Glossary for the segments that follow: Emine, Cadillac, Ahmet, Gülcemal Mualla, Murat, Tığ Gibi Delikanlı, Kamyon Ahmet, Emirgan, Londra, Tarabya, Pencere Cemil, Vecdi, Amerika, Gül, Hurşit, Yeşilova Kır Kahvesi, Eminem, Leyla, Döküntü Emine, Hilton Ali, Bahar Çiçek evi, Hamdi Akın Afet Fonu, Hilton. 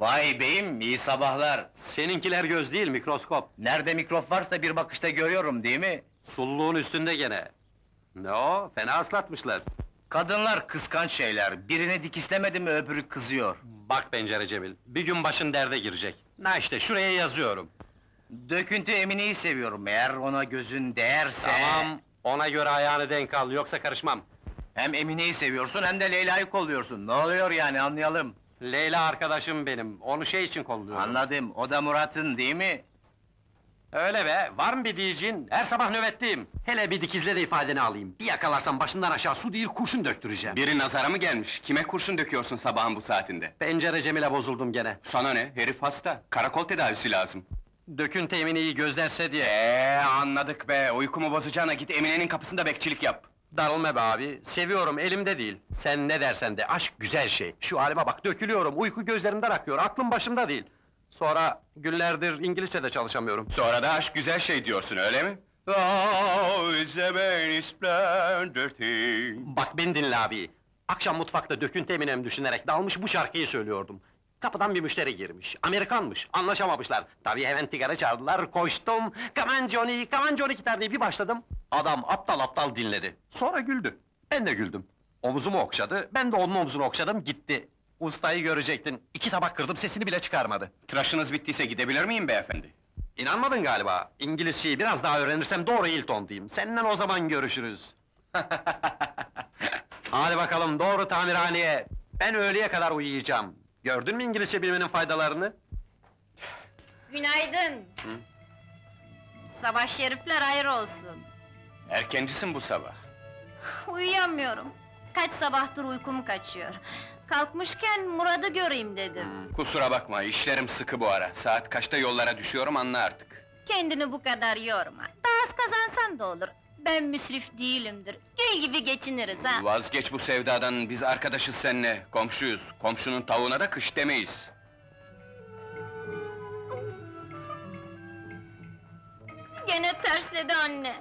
Vay beyim, iyi sabahlar! Seninkiler göz değil, mikroskop! Nerede mikrop varsa bir bakışta görüyorum, değil mi? Sulluğun üstünde gene! Ne o, fena aslatmışlar! Kadınlar kıskanç şeyler, birine dikislemedi mi öbürü kızıyor! Bak Pencere Cemil, bir gün başın derde girecek! Na işte, şuraya yazıyorum! Döküntü Emine'yi seviyorum, eğer ona gözün değerse... Tamam, ona göre ayağını denk al, yoksa karışmam! Hem Emine'yi seviyorsun, hem de Leyla'yı kolluyorsun, ne oluyor yani, anlayalım! Leyla arkadaşım benim, onu şey için kolluyorum. Anladım, o da Murat'ın değil mi? Öyle be, var mı bir diyeceğin? Her sabah nöbetteyim! Hele bir dikizle de ifadeni alayım, bir yakalarsam başından aşağı su değil kurşun döktüreceğim. Biri nazara mı gelmiş? Kime kurşun döküyorsun sabahın bu saatinde? Pencere Cemil'e bozuldum gene. Sana ne, herif hasta, karakol tedavisi lazım. Döküntü Emine'yi gözlerse diye... anladık be, uykumu bozacağına git Emine'nin kapısında bekçilik yap. Darılma be abi, seviyorum, elimde değil. Sen ne dersen de, aşk güzel şey. Şu halime bak, dökülüyorum, uyku gözlerimden akıyor, aklım başımda değil. Sonra, günlerdir İngilizce'de çalışamıyorum. Sonra da aşk güzel şey diyorsun, öyle mi? Bak beni dinle abi! Akşam mutfakta Döküntü Emine'mi düşünerek dalmış, bu şarkıyı söylüyordum. Kapıdan bir müşteri girmiş, Amerikanmış, anlaşamamışlar. Tabii hemen tigara çağırdılar, koştum... Come on Johnny, come on Johnny gitar diye bir başladım. Adam aptal aptal dinledi, sonra güldü. Ben de güldüm. Omuzumu okşadı, ben de onun omuzunu okşadım, gitti. Ustayı görecektin, 2 tabak kırdım, sesini bile çıkarmadı. Tıraşınız bittiyse gidebilir miyim beyefendi? İnanmadın galiba, İngilizceyi biraz daha öğrenirsem doğru Hilton diyeyim. Seninle o zaman görüşürüz. Hadi bakalım, doğru tamirhaneye! Ben öğleye kadar uyuyacağım. Gördün mü İngilizce bilmenin faydalarını? Günaydın! Hı? Sabah şerifler hayır olsun! Erkencisin bu sabah! Uyuyamıyorum! Kaç sabahtır uykum kaçıyor! Kalkmışken Murat'ı göreyim dedim! Kusura bakma, işlerim sıkı bu ara! Saat kaçta yollara düşüyorum anla artık! Kendini bu kadar yorma! Daha az kazansan da olur! Ben müsrif değilimdir, gül gibi geçiniriz ha! Vazgeç bu sevdadan, biz arkadaşız seninle, komşuyuz! Komşunun tavuğuna da kış demeyiz! Gene tersledi anne!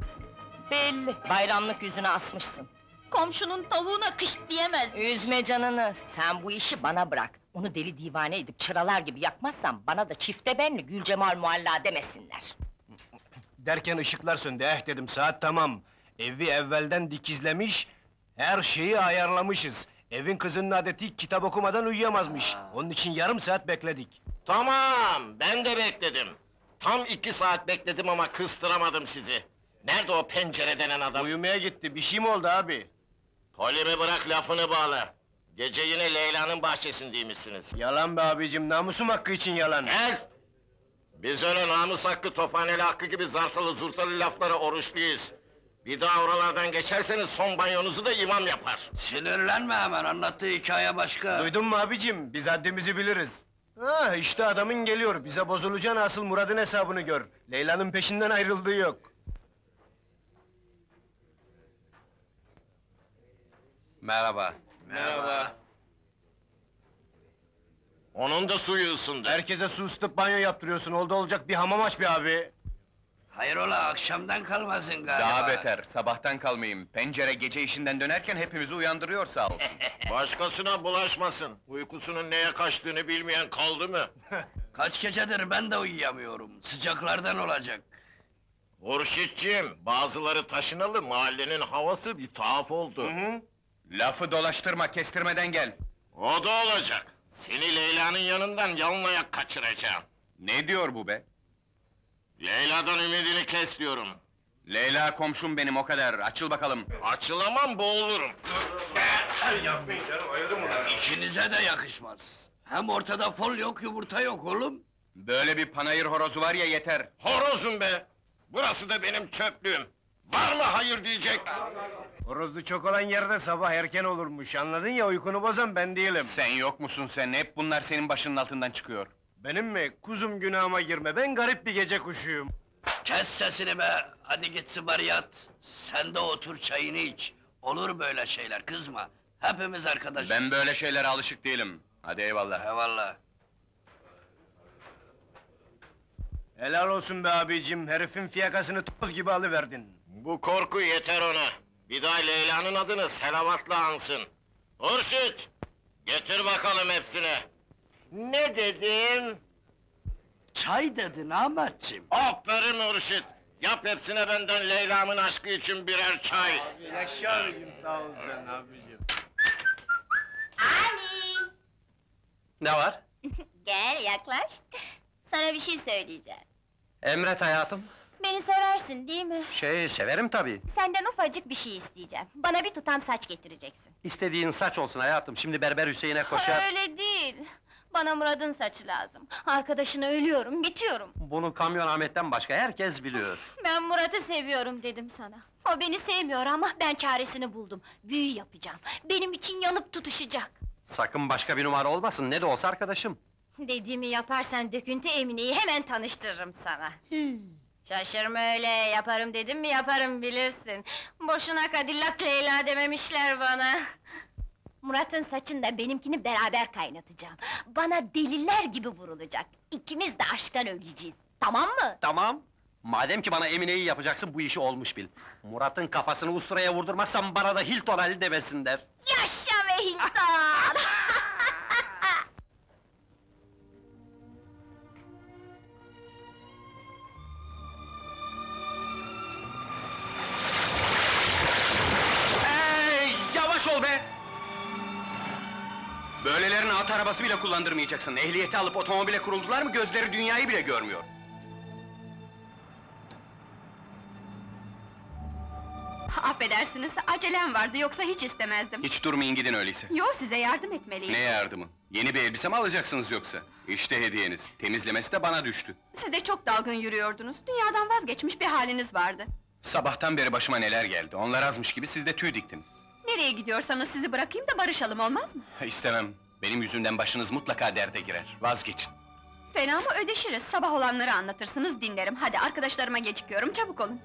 Belli, bayramlık yüzüne asmışsın! Komşunun tavuğuna kış diyemez! Üzme canını, sen bu işi bana bırak! Onu deli divane edip çıralar gibi yakmazsan, bana da çifte benli Gülcemal Mualla demesinler! Derken ışıklar söndü, dedim, saat tamam! Evi evvelden dikizlemiş, her şeyi ayarlamışız! Evin kızının adeti, kitap okumadan uyuyamazmış! Onun için yarım saat bekledik! Tamam, ben de bekledim! Tam 2 saat bekledim ama kıstıramadım sizi. Nerede o pencere denen adam? Uyumaya gitti, bir şey mi oldu abi? Polimi bırak, lafını bağla. Gece yine Leyla'nın bahçesindeymişsiniz. Yalan be abicim, namusum hakkı için yalan. Evet! Biz öyle namus hakkı, tophaneli hakkı gibi zartalı zurtalı laflara oruçluyuz. Bir daha oralardan geçerseniz son banyonuzu da imam yapar. Sinirlenme hemen, anlattığı hikaye başka. Duydun mu abicim, biz haddimizi biliriz. Ah, işte adamın geliyor, bize bozulacağın asıl Murat'ın hesabını gör. Leyla'nın peşinden ayrıldığı yok. Merhaba. Merhaba. Onun da suyu ısındı. Herkese su ısıtıp banyo yaptırıyorsun, oldu olacak bir hamam aç be abi! Hayrola, akşamdan kalmasın galiba! Daha beter, sabahtan kalmayayım. Pencere gece işinden dönerken hepimizi uyandırıyor sağ olsun. Başkasına bulaşmasın! Uykusunun neye kaçtığını bilmeyen kaldı mı? Kaç gecedir ben de uyuyamıyorum, sıcaklardan olacak! Hurşitciğim, bazıları taşınalı, mahallenin havası bir tuhaf oldu. Hı-hı. Lafı dolaştırma, kestirmeden gel! O da olacak! Seni Leyla'nın yanından yalnayak kaçıracağım! Ne diyor bu be? Leyla'dan ümidini kes diyorum! Leyla komşum benim, o kadar, açıl bakalım! Açılamam, boğulurum! Yapmayın canım, ayırın bunları! İkinize de yakışmaz! Hem ortada fol yok, yumurta yok oğlum! Böyle bir panayır horozu var ya, yeter! Horozum be! Burası da benim çöplüğüm! Var mı hayır diyecek? Horozlu çok olan yerde sabah erken olurmuş, anladın ya, uykunu bozan ben değilim! Sen yok musun sen, hep bunlar senin başının altından çıkıyor! Benim mi? Kuzum günahıma girme, ben garip bir gece kuşuyum! Kes sesini be! Hadi git sıbarı yat! Sen de otur çayını iç! Olur böyle şeyler, kızma! Hepimiz arkadaşız! Ben böyle şeylere alışık değilim! Hadi eyvallah! Eyvallah! Helal olsun be abicim, herifin fiyakasını toz gibi alıverdin! Bu korku yeter ona! Bir daha Leyla'nın adını selavatla ansın! Hurşit! Getir bakalım hepsine! Ne dedim? Çay dedin Ahmetciğim! Aferin Hurşit! Yap hepsine benden Leyla'mın aşkı için birer çay! Yaşa abicim, sağ ol sen abicim! Ali! Ne var? Gel, yaklaş! Sana bir şey söyleyeceğim! Emret hayatım! Beni seversin değil mi? Severim tabii! Senden ufacık bir şey isteyeceğim, bana bir tutam saç getireceksin! İstediğin saç olsun hayatım, şimdi berber Hüseyin'e koşar... Öyle değil! Bana Murat'ın saçı lazım, arkadaşına ölüyorum, bitiyorum! Bunu Kamyon Ahmet'ten başka herkes biliyor! Ben Murat'ı seviyorum dedim sana! O beni sevmiyor ama ben çaresini buldum, büyü yapacağım! Benim için yanıp tutuşacak! Sakın başka bir numara olmasın, ne de olsa arkadaşım! Dediğimi yaparsan Döküntü Emine'yi hemen tanıştırırım sana! Şaşırma öyle, yaparım dedim mi yaparım bilirsin! Boşuna Kadillak Leyla dememişler bana! Murat'ın saçında benimkini beraber kaynatacağım! Bana deliler gibi vurulacak! İkimiz de aşktan öleceğiz, tamam mı? Tamam! Madem ki bana Emine'yi yapacaksın, bu işi olmuş bil! Murat'ın kafasını usturaya vurdurmazsam, bana da Hilton Ali demesinler! Yaşa be Hilton! Böylelerini at arabası bile kullandırmayacaksın. Ehliyeti alıp otomobile kuruldular mı, gözleri dünyayı bile görmüyor. Affedersiniz, acelem vardı, yoksa hiç istemezdim. Hiç durmayın, gidin öyleyse. Yo, size yardım etmeliyim. Ne yardımı? Yeni bir elbise mi alacaksınız yoksa? İşte hediyeniz, temizlemesi de bana düştü. Siz de çok dalgın yürüyordunuz, dünyadan vazgeçmiş bir haliniz vardı. Sabahtan beri başıma neler geldi, onlar azmış gibi siz de tüy diktiniz. Nereye gidiyorsanız sizi bırakayım da barışalım, olmaz mı? İstemem! Benim yüzümden başınız mutlaka derde girer, vazgeçin! Fena mı, ödeşiriz, sabah olanları anlatırsınız, dinlerim! Hadi, arkadaşlarıma gecikiyorum, çabuk olun!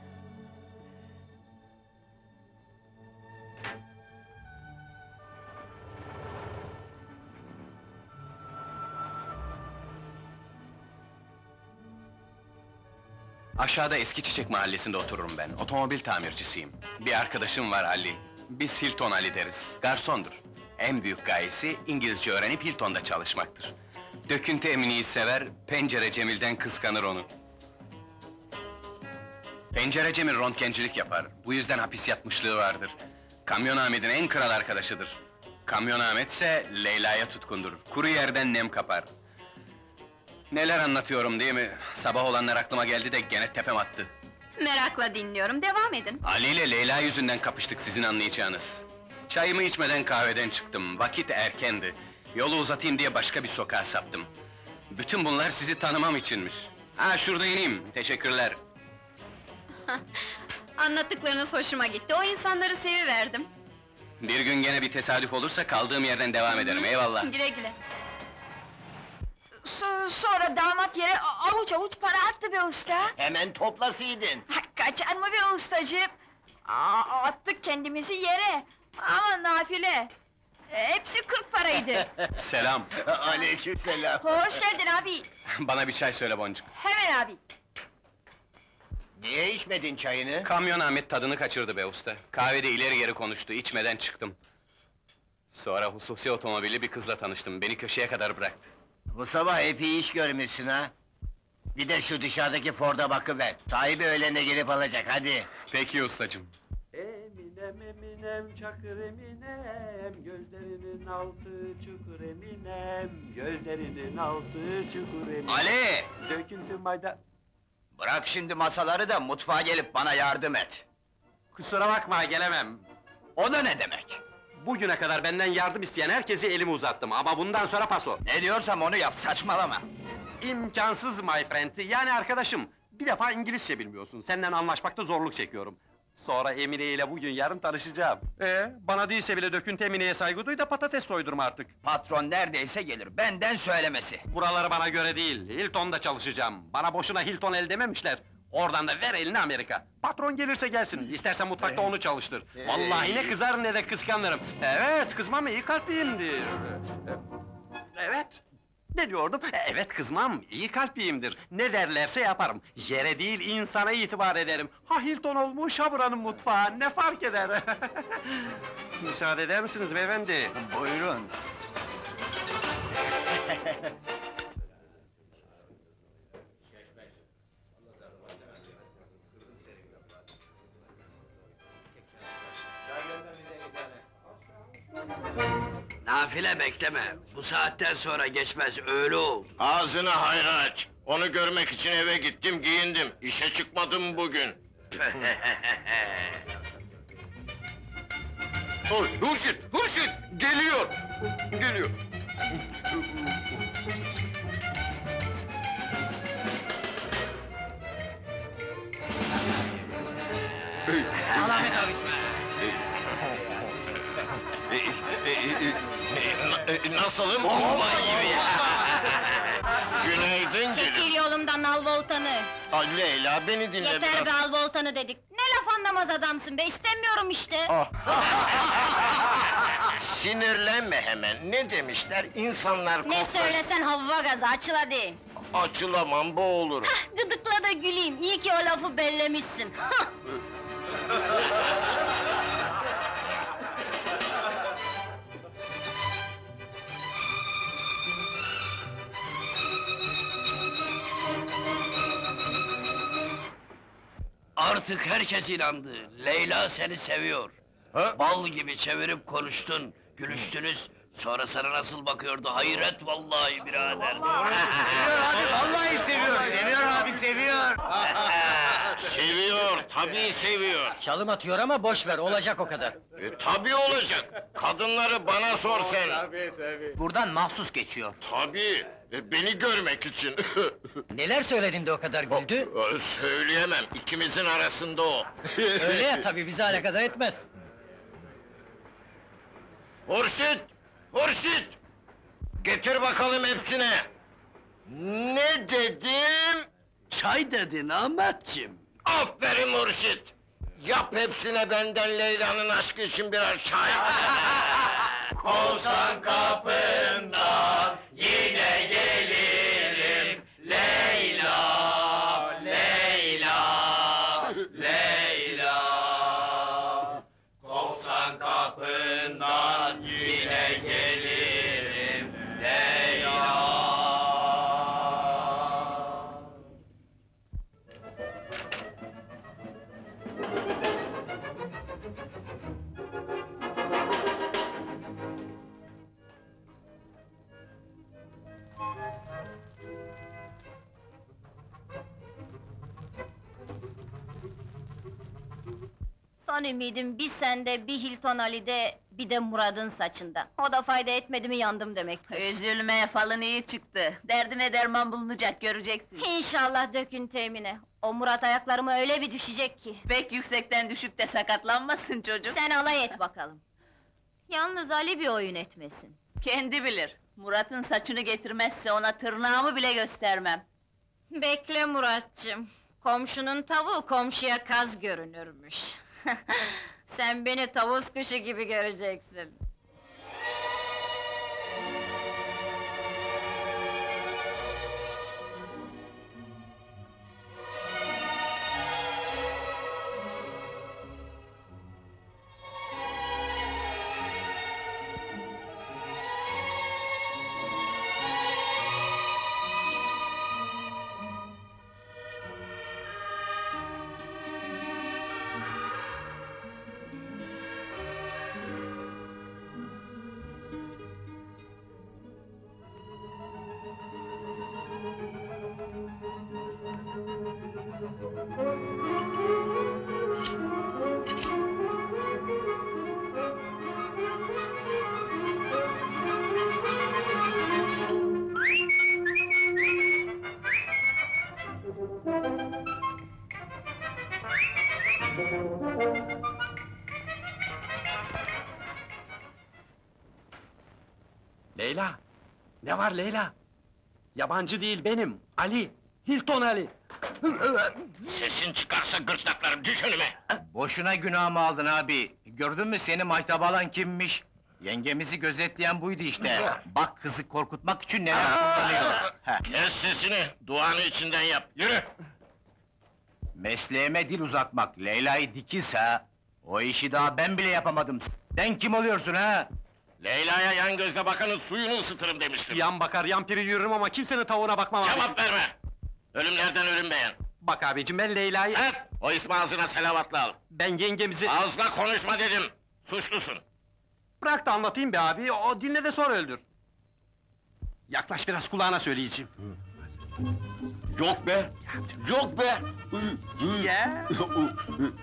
Aşağıda Eski Çiçek mahallesinde otururum ben, otomobil tamircisiyim. Bir arkadaşım var Ali, biz Hilton Ali deriz, garsondur. En büyük gayesi, İngilizce öğrenip Hilton'da çalışmaktır. Döküntü Emine'yi sever, Pencere Cemil'den kıskanır onu. Pencere Cemil röntgencilik yapar, bu yüzden hapis yatmışlığı vardır. Kamyon Ahmet'in en kral arkadaşıdır. Kamyon Ahmet ise Leyla'ya tutkundur, kuru yerden nem kapar. Neler anlatıyorum değil mi? Sabah olanlar aklıma geldi de gene tepem attı. Merakla dinliyorum, devam edin. Ali ile Leyla yüzünden kapıştık sizin anlayacağınız. Çayımı içmeden kahveden çıktım, vakit erkendi. Yolu uzatayım diye başka bir sokağa saptım. Bütün bunlar sizi tanımam içinmiş. Ha, şurada ineyim, teşekkürler. Anlattıklarınız hoşuma gitti, o insanları seviverdim. Bir gün gene bir tesadüf olursa kaldığım yerden devam ederim, eyvallah. Güle güle. Sonra damat yere avuç avuç para attı be usta! Hemen toplasıydın! Kaçar mı be ustacığım? Attık kendimizi yere! Aman nafile! Hepsi 40 paraydı! Selam! Aleykümselam! Hoş geldin abi! Bana bir çay söyle Boncuk! Hemen abi! Niye içmedin çayını? Kamyon Ahmet tadını kaçırdı be usta! Kahvede ileri geri konuştu, içmeden çıktım! Sonra hususi otomobili bir kızla tanıştım, beni köşeye kadar bıraktı! Bu sabah epey iş görmüşsün ha! Bir de şu dışarıdaki Ford'a bakıver, sahibi öğlene gelip alacak, hadi! Peki ustacığım! Eminem, Eminem, çakır Eminem, gözlerinin altı çukur Eminem, gözlerinin altı çukur Eminem... Ali! Döküntü mayda... Bırak şimdi masaları da mutfağa gelip bana yardım et! Kusura bakma, gelemem! O da ne demek? Bugüne kadar benden yardım isteyen herkesi elimi uzattım ama bundan sonra paso! Ne diyorsam onu yap, saçmalama! İmkansız my friend, yani arkadaşım! Bir defa İngilizce bilmiyorsun, senden anlaşmakta zorluk çekiyorum. Sonra Emine ile bugün yarın tanışacağım. Bana değilse bile Döküntü Emine'ye saygı duy da patates soydurma artık! Patron neredeyse gelir, benden söylemesi! Buraları bana göre değil, Hilton'da çalışacağım! Bana boşuna Hilton el dememişler! Oradan da ver elini Amerika! Patron gelirse gelsin, istersen mutfakta onu çalıştır! Vallahi ne kızar ne de kıskanırım! Evet, kızmam, iyi kalpliyimdir! Evet! Ne diyordum? Evet, kızmam, iyi kalpliyimdir! Ne derlerse yaparım! Yere değil, insana itibar ederim! Ha Hilton olmuş, ha buranın mutfağı, ne fark eder? Müsaade eder misiniz beyefendi? Buyurun! Nafile bekleme, bu saatten sonra geçmez, öyle oldu! Ağzını hayra aç! Onu görmek için eve gittim, giyindim, işe çıkmadım bugün! Oy, Hurşit, Hurşit! Geliyor! Geliyor! Ahmet abi! Nasılım? Bomba gibi ya! Günaydın Gül! Çekil yolumdan alvoltanı! Ay Leyla, beni dinle biraz! Yeter be alvoltanı dedik! Ne laf anlamaz adamsın be, istemiyorum işte! Sinirlenme hemen, ne demişler? İnsanlar koklar... Ne söylesen havva gazı, açıl hadi! Açılamam, boğulurum! Hah, gıdıkla da güleyim, iyi ki o lafı bellemişsin! Artık herkes inandı, Leyla seni seviyor! Ha? Bal gibi çevirip konuştun, gülüştünüz... Sonra sana nasıl bakıyordu, hayret vallahi birader! Seviyor abi, vallahi seviyor! Seviyor abi, seviyor! Seviyor, tabii seviyor! Çalım atıyor ama boş ver, olacak o kadar! Tabii olacak! Kadınları bana sor sen! Tabii, tabii! Buradan mahsus geçiyor! Tabii! Beni görmek için! Neler söyledin de o kadar güldü? Söyleyemem, ikimizin arasında o! Öyle ya tabii, bizi alakadar etmez! Hurşit! Hurşit! Getir bakalım hepsine! Ne dedim? Çay dedin Ahmetciğim! Aferin Hurşit! Yap hepsine benden Leyla'nın aşkı için birer çay! Kovsan kapından yine gelirim Leyla, Leyla, Leyla! Kovsan kapından yine gelirim Leyla! Son ümidim bir sende, bir Hilton Ali'de, bir de Murat'ın saçında. O da fayda etmedi mi yandım demektir. Üzülme, falın iyi çıktı. Derdine derman bulunacak, göreceksin. İnşallah Döküntü Emine. O Murat ayaklarıma öyle bir düşecek ki. Pek yüksekten düşüp de sakatlanmasın çocuk. Sen alay et bakalım. Yalnız Ali bir oyun etmesin. Kendi bilir. Murat'ın saçını getirmezse ona tırnağımı bile göstermem. Bekle Murat'cığım. Komşunun tavuğu komşuya kaz görünürmüş. Sen beni tavus kuşu gibi göreceksin. Leyla! Ne var Leyla? Yabancı değil benim, Ali! Hilton Ali! Sesin çıkarsa gırtlaklarım, düş önüme! Boşuna günahımı aldın abi! Gördün mü seni mahtaba alan kimmiş? Yengemizi gözetleyen buydu işte! Bak kızı korkutmak için neler kullanıyor! Kes sesini, duanı içinden yap, yürü! Mesleğime dil uzatmak, Leyla'yı dikiz ha! O işi daha ben bile yapamadım, sen kim oluyorsun ha? Leyla'ya yan gözle bakanın suyunu ısıtırım demiştim! Yan bakar, yan piri yürürüm ama kimsenin tavuğuna bakmam abi! Cevap verme! Ölümlerden ölüm beğen! Bak abicim, ben Leyla'yı... Sen! O ismi ağzına selavatla al! Ben yengemizi... Ağzına konuşma dedim! Suçlusun! Bırak da anlatayım be abi, o dinle de sonra öldür! Yaklaş biraz, kulağına söyleyeceğim! Yok be! Yok be! Ya!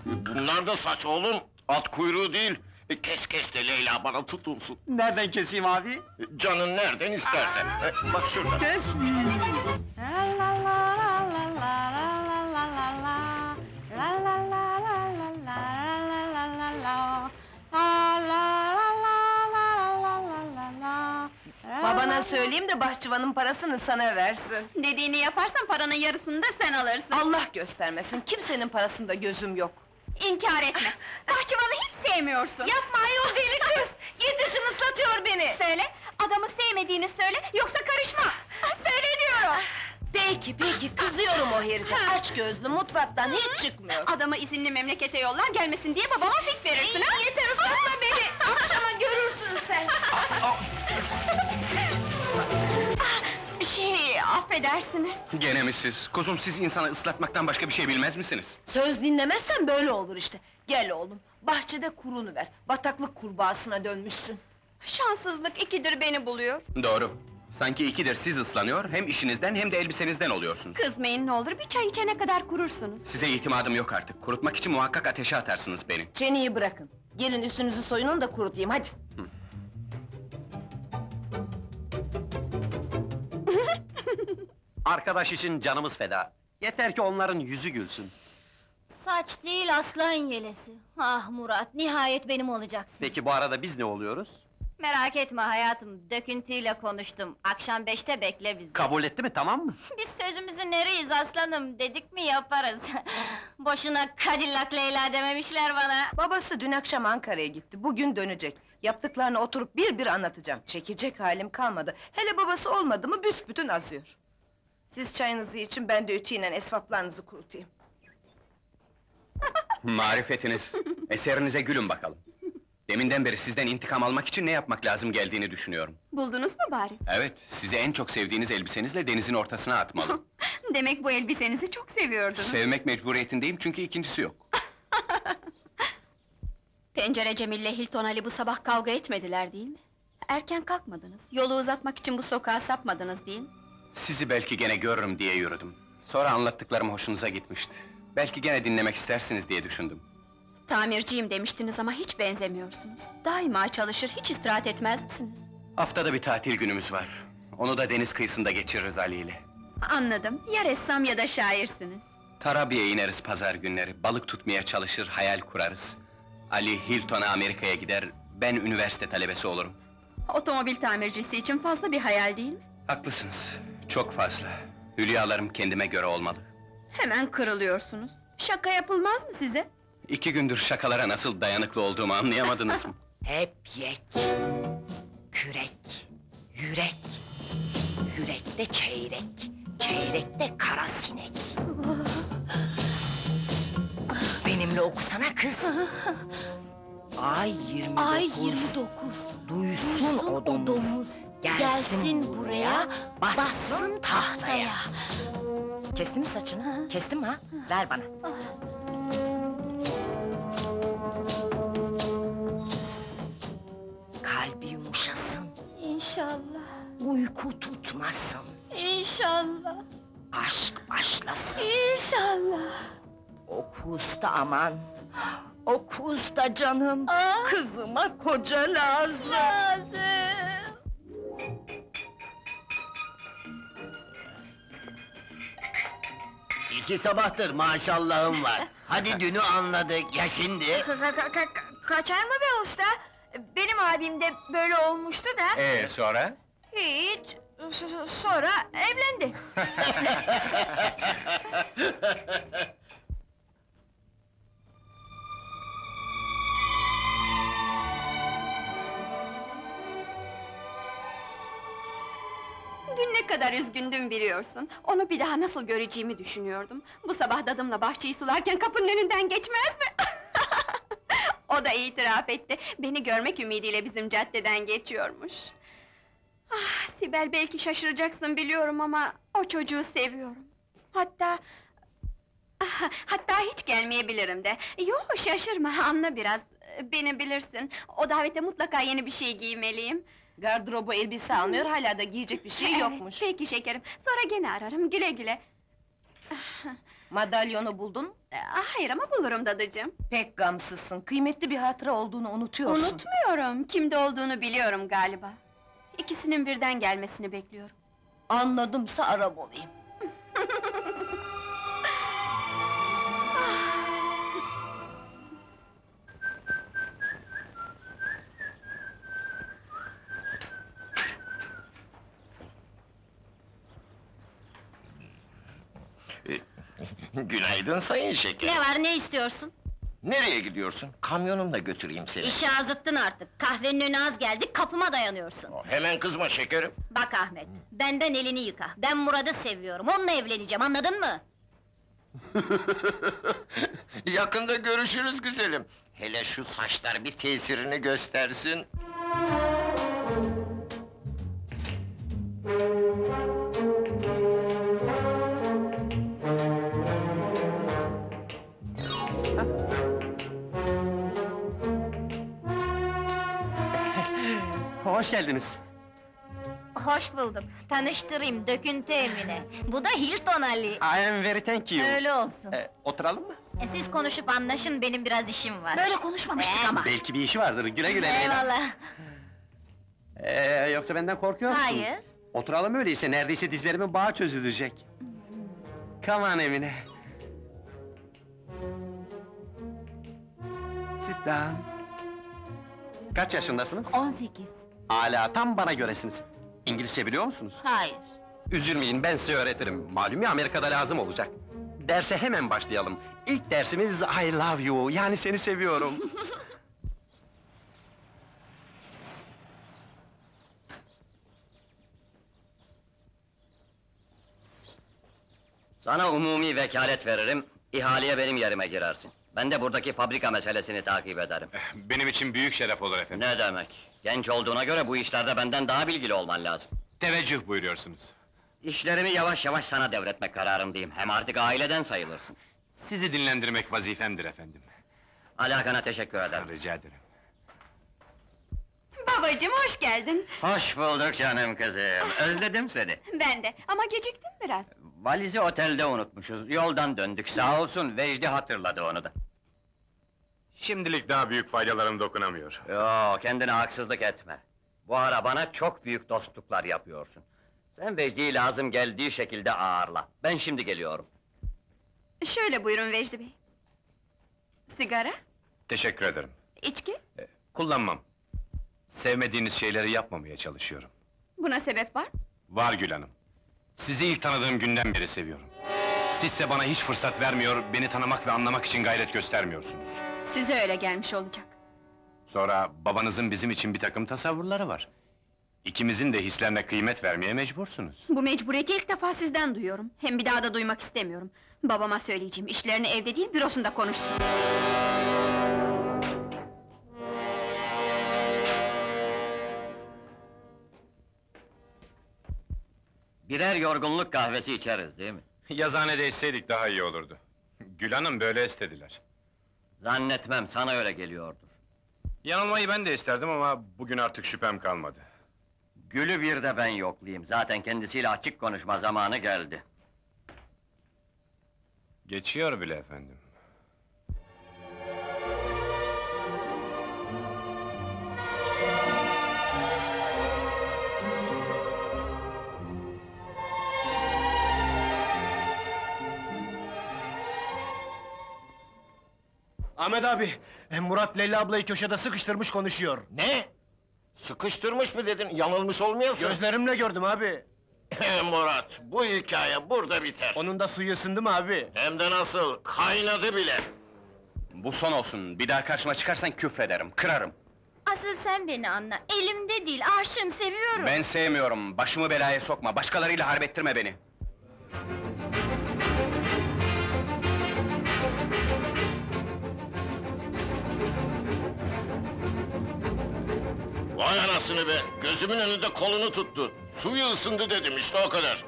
Bunlar da saç oğlum! At kuyruğu değil! Kes de Leyla bana tutulsun! Nereden keseyim abi? Canın nereden istersen! Bak şurada! Kes! Babana söyleyeyim de bahçıvanın parasını sana versin! Dediğini yaparsan paranın yarısını da sen alırsın! Allah göstermesin, kimsenin parasında gözüm yok! İnkar etme! Bahçıvanı hiç sevmiyorsun! Yapma ayol deli kız! Yetişim ıslatıyor beni! Söyle, adamı sevmediğini söyle, yoksa karışma! Söyle diyorum! Peki, peki, kızıyorum o herife! Aç gözlü, mutfaktan hiç çıkmıyor! Adama izinli memlekete yollar, gelmesin diye babama fik verirsin ha! Yeter ıslatma beni! Akşama görürsün sen! Affedersiniz! Gene mi siz? Kuzum, siz insanı ıslatmaktan başka bir şey bilmez misiniz? Söz dinlemezsen böyle olur işte! Gel oğlum, bahçede kurunu ver, bataklık kurbağasına dönmüşsün! Şanssızlık ikidir beni buluyor! Doğru! Sanki ikidir siz ıslanıyor, hem işinizden hem de elbisenizden oluyorsunuz! Kızmayın ne olur, bir çay içene kadar kurursunuz! Size itimadım yok artık, kurutmak için muhakkak ateşe atarsınız beni! Çeneyi bırakın! Gelin üstünüzü soyunun da kurutayım, hadi! Hı. Arkadaş için canımız feda! Yeter ki onların yüzü gülsün! Saç değil, aslan yelesi! Ah Murat, nihayet benim olacaksın! Peki bu arada biz ne oluyoruz? Merak etme hayatım, Döküntü'yle konuştum. Akşam 5'te bekle bizi! Kabul etti mi, tamam mı? Biz sözümüzü nereyiz aslanım, dedik mi yaparız! Boşuna Cadillac Leyla dememişler bana! Babası dün akşam Ankara'ya gitti, bugün dönecek! Yaptıklarını oturup bir bir anlatacağım, çekecek halim kalmadı! Hele babası olmadı mı büsbütün azıyor! Siz çayınızı için, ben de ütüyle esvaplarınızı kurutayım! Marifetiniz! Eserinize gülün bakalım! Deminden beri sizden intikam almak için ne yapmak lazım geldiğini düşünüyorum. Buldunuz mu bari? Evet, sizi en çok sevdiğiniz elbisenizle denizin ortasına atmalı. Demek bu elbisenizi çok seviyordunuz. Sevmek mecburiyetindeyim çünkü ikincisi yok. Pencere Cemil'le Hilton Ali bu sabah kavga etmediler değil mi? Erken kalkmadınız, yolu uzatmak için bu sokağa sapmadınız değil mi? Sizi belki gene görürüm diye yürüdüm. Sonra anlattıklarım hoşunuza gitmişti. Belki gene dinlemek istersiniz diye düşündüm. Tamirciyim demiştiniz ama hiç benzemiyorsunuz. Daima çalışır, hiç istirahat etmez misiniz? Haftada bir tatil günümüz var. Onu da deniz kıyısında geçiririz Ali ile. Anladım, ya ressam ya da şairsiniz. Tarabya'ya ineriz pazar günleri, balık tutmaya çalışır, hayal kurarız. Ali Hilton'a, Amerika'ya gider, ben üniversite talebesi olurum. Otomobil tamircisi için fazla bir hayal değil mi? Haklısınız, çok fazla. Hülyalarım kendime göre olmalı. Hemen kırılıyorsunuz. Şaka yapılmaz mı size? 2 gündür şakalara nasıl dayanıklı olduğumu anlayamadınız mı? Hep yek, kürek, yürek, yürekte çeyrek, çeyrekte kara sinek. Benimle okusana kız! Ay 29, duysun o domuz, gelsin buraya, bassın tahtaya. Kestin mi saçını? Kestin mi ha? Ver bana. Kalbi yumuşasın. İnşallah. Uyku tutmasın. İnşallah. Aşk başlasın. İnşallah. Oku usta aman. Oku usta canım. Aa. Kızıma koca lazım. İki sabahtır maşallahım var. Hadi dünü anladık, ya şimdi? Kaçar mı be usta? Benim abim de böyle olmuştu da... sonra? Hiç, sonra evlendi. Dün ne kadar üzgündüm biliyorsun. Onu bir daha nasıl göreceğimi düşünüyordum. Bu sabah dadımla bahçeyi sularken kapının önünden geçmez mi? O da itiraf etti. Beni görmek ümidiyle bizim caddeden geçiyormuş. Ah Sibel, belki şaşıracaksın biliyorum ama o çocuğu seviyorum. Hatta hiç gelmeyebilirim de. Yo, şaşırma, anla biraz. Beni bilirsin. O davete mutlaka yeni bir şey giymeliyim. Gardırobu elbise almıyor, hala da giyecek bir şey yokmuş. Peki şekerim, sonra gene ararım, güle güle! Madalyonu buldun mu? Hayır ama bulurum dadıcığım. Pek gamsızsın, kıymetli bir hatıra olduğunu unutuyorsun. Unutmuyorum, kimde olduğunu biliyorum galiba. İkisinin birden gelmesini bekliyorum. Anladımsa Arap olayım. Günaydın sayın şeker. Ne var, ne istiyorsun? Nereye gidiyorsun? Kamyonumla götüreyim seni. İşi azıttın artık, kahvenin önüne az geldik, kapıma dayanıyorsun. Hemen kızma şekerim. Bak Ahmet, benden elini yıka, ben Murat'ı seviyorum, onunla evleneceğim, anladın mı? Yakında görüşürüz güzelim. Hele şu saçlar bir tesirini göstersin. Hoş geldiniz. Hoş bulduk. Tanıştırayım, Döküntü Emine. Bu da Hilton Ali. I am very thank you. Öyle olsun. Oturalım mı? Siz konuşup anlaşın, benim biraz işim var. Böyle konuşmamıştık ama. Belki bir işi vardır, güle güle. Eyvallah. Yoksa benden korkuyor musun? Hayır. Oturalım öyleyse, neredeyse dizlerimin bağı çözülecek. Come on Emine. Sit down. Kaç yaşındasınız? 18. Âlâ, tam bana göresiniz. İngilizce biliyor musunuz? Hayır. Üzülmeyin, ben size öğretirim. Malum ya, Amerika'da lazım olacak. Derse hemen başlayalım. İlk dersimiz I love you, yani seni seviyorum. Sana umumi vekalet veririm, ihaleye benim yerime girersin. Ben de buradaki fabrika meselesini takip ederim. Benim için büyük şeref olur efendim. Ne demek? Genç olduğuna göre bu işlerde benden daha bilgili olman lazım. Teveccüh buyuruyorsunuz. İşlerimi yavaş yavaş sana devretmek kararındayım. Hem artık aileden sayılırsın. Sizi dinlendirmek vazifemdir efendim. Alakana teşekkür ederim. Rica ederim. Babacığım, hoş geldin. Hoş bulduk canım kızım, özledim seni. Ben de, ama geciktim biraz. Valizi otelde unutmuşuz, yoldan döndük, sağ olsun Vecdi hatırladı onu da. Şimdilik daha büyük faydalarım dokunamıyor. Yoo, kendine haksızlık etme. Bu ara bana çok büyük dostluklar yapıyorsun. Sen Vecdi'yi lazım geldiği şekilde ağırla. Ben şimdi geliyorum. Şöyle buyurun Vecdi Bey. Sigara? Teşekkür ederim. İçki? Kullanmam. Sevmediğiniz şeyleri yapmamaya çalışıyorum. Buna sebep var? Var Gül Hanım. Sizi ilk tanıdığım günden beri seviyorum. Sizse bana hiç fırsat vermiyor, beni tanımak ve anlamak için gayret göstermiyorsunuz. Size öyle gelmiş olacak. Sonra babanızın bizim için bir takım tasavvurları var. İkimizin de hislerine kıymet vermeye mecbursunuz. Bu mecburiyeti ilk defa sizden duyuyorum. Hem bir daha da duymak istemiyorum. Babama söyleyeceğim, işlerini evde değil, bürosunda konuşsun. Birer yorgunluk kahvesi içeriz, değil mi? Yazıhanede içseydik daha iyi olurdu. Gül Hanım böyle istediler. Zannetmem, sana öyle geliyordur. Yanılmayı ben de isterdim ama bugün artık şüphem kalmadı. Gül'ü bir de ben yoklayayım, zaten kendisiyle açık konuşma zamanı geldi. Geçiyor bile efendim. Ahmet abi, Murat Leyla ablayı köşede sıkıştırmış konuşuyor. Ne? Sıkıştırmış mı dedin? Yanılmış olmayasın. Gözlerimle gördüm abi. Murat, bu hikaye burada biter. Onun da suyu ısındı mı abi? Hem de nasıl, kaynadı bile! Bu son olsun, bir daha karşıma çıkarsan küfrederim, kırarım. Asıl sen beni anla, elimde değil, aşığım, seviyorum. Ben sevmiyorum, başımı belaya sokma, başkalarıyla harp ettirme beni. Vay anasını be! Gözümün önünde kolunu tuttu! Suyu ısındı dedim, işte o kadar!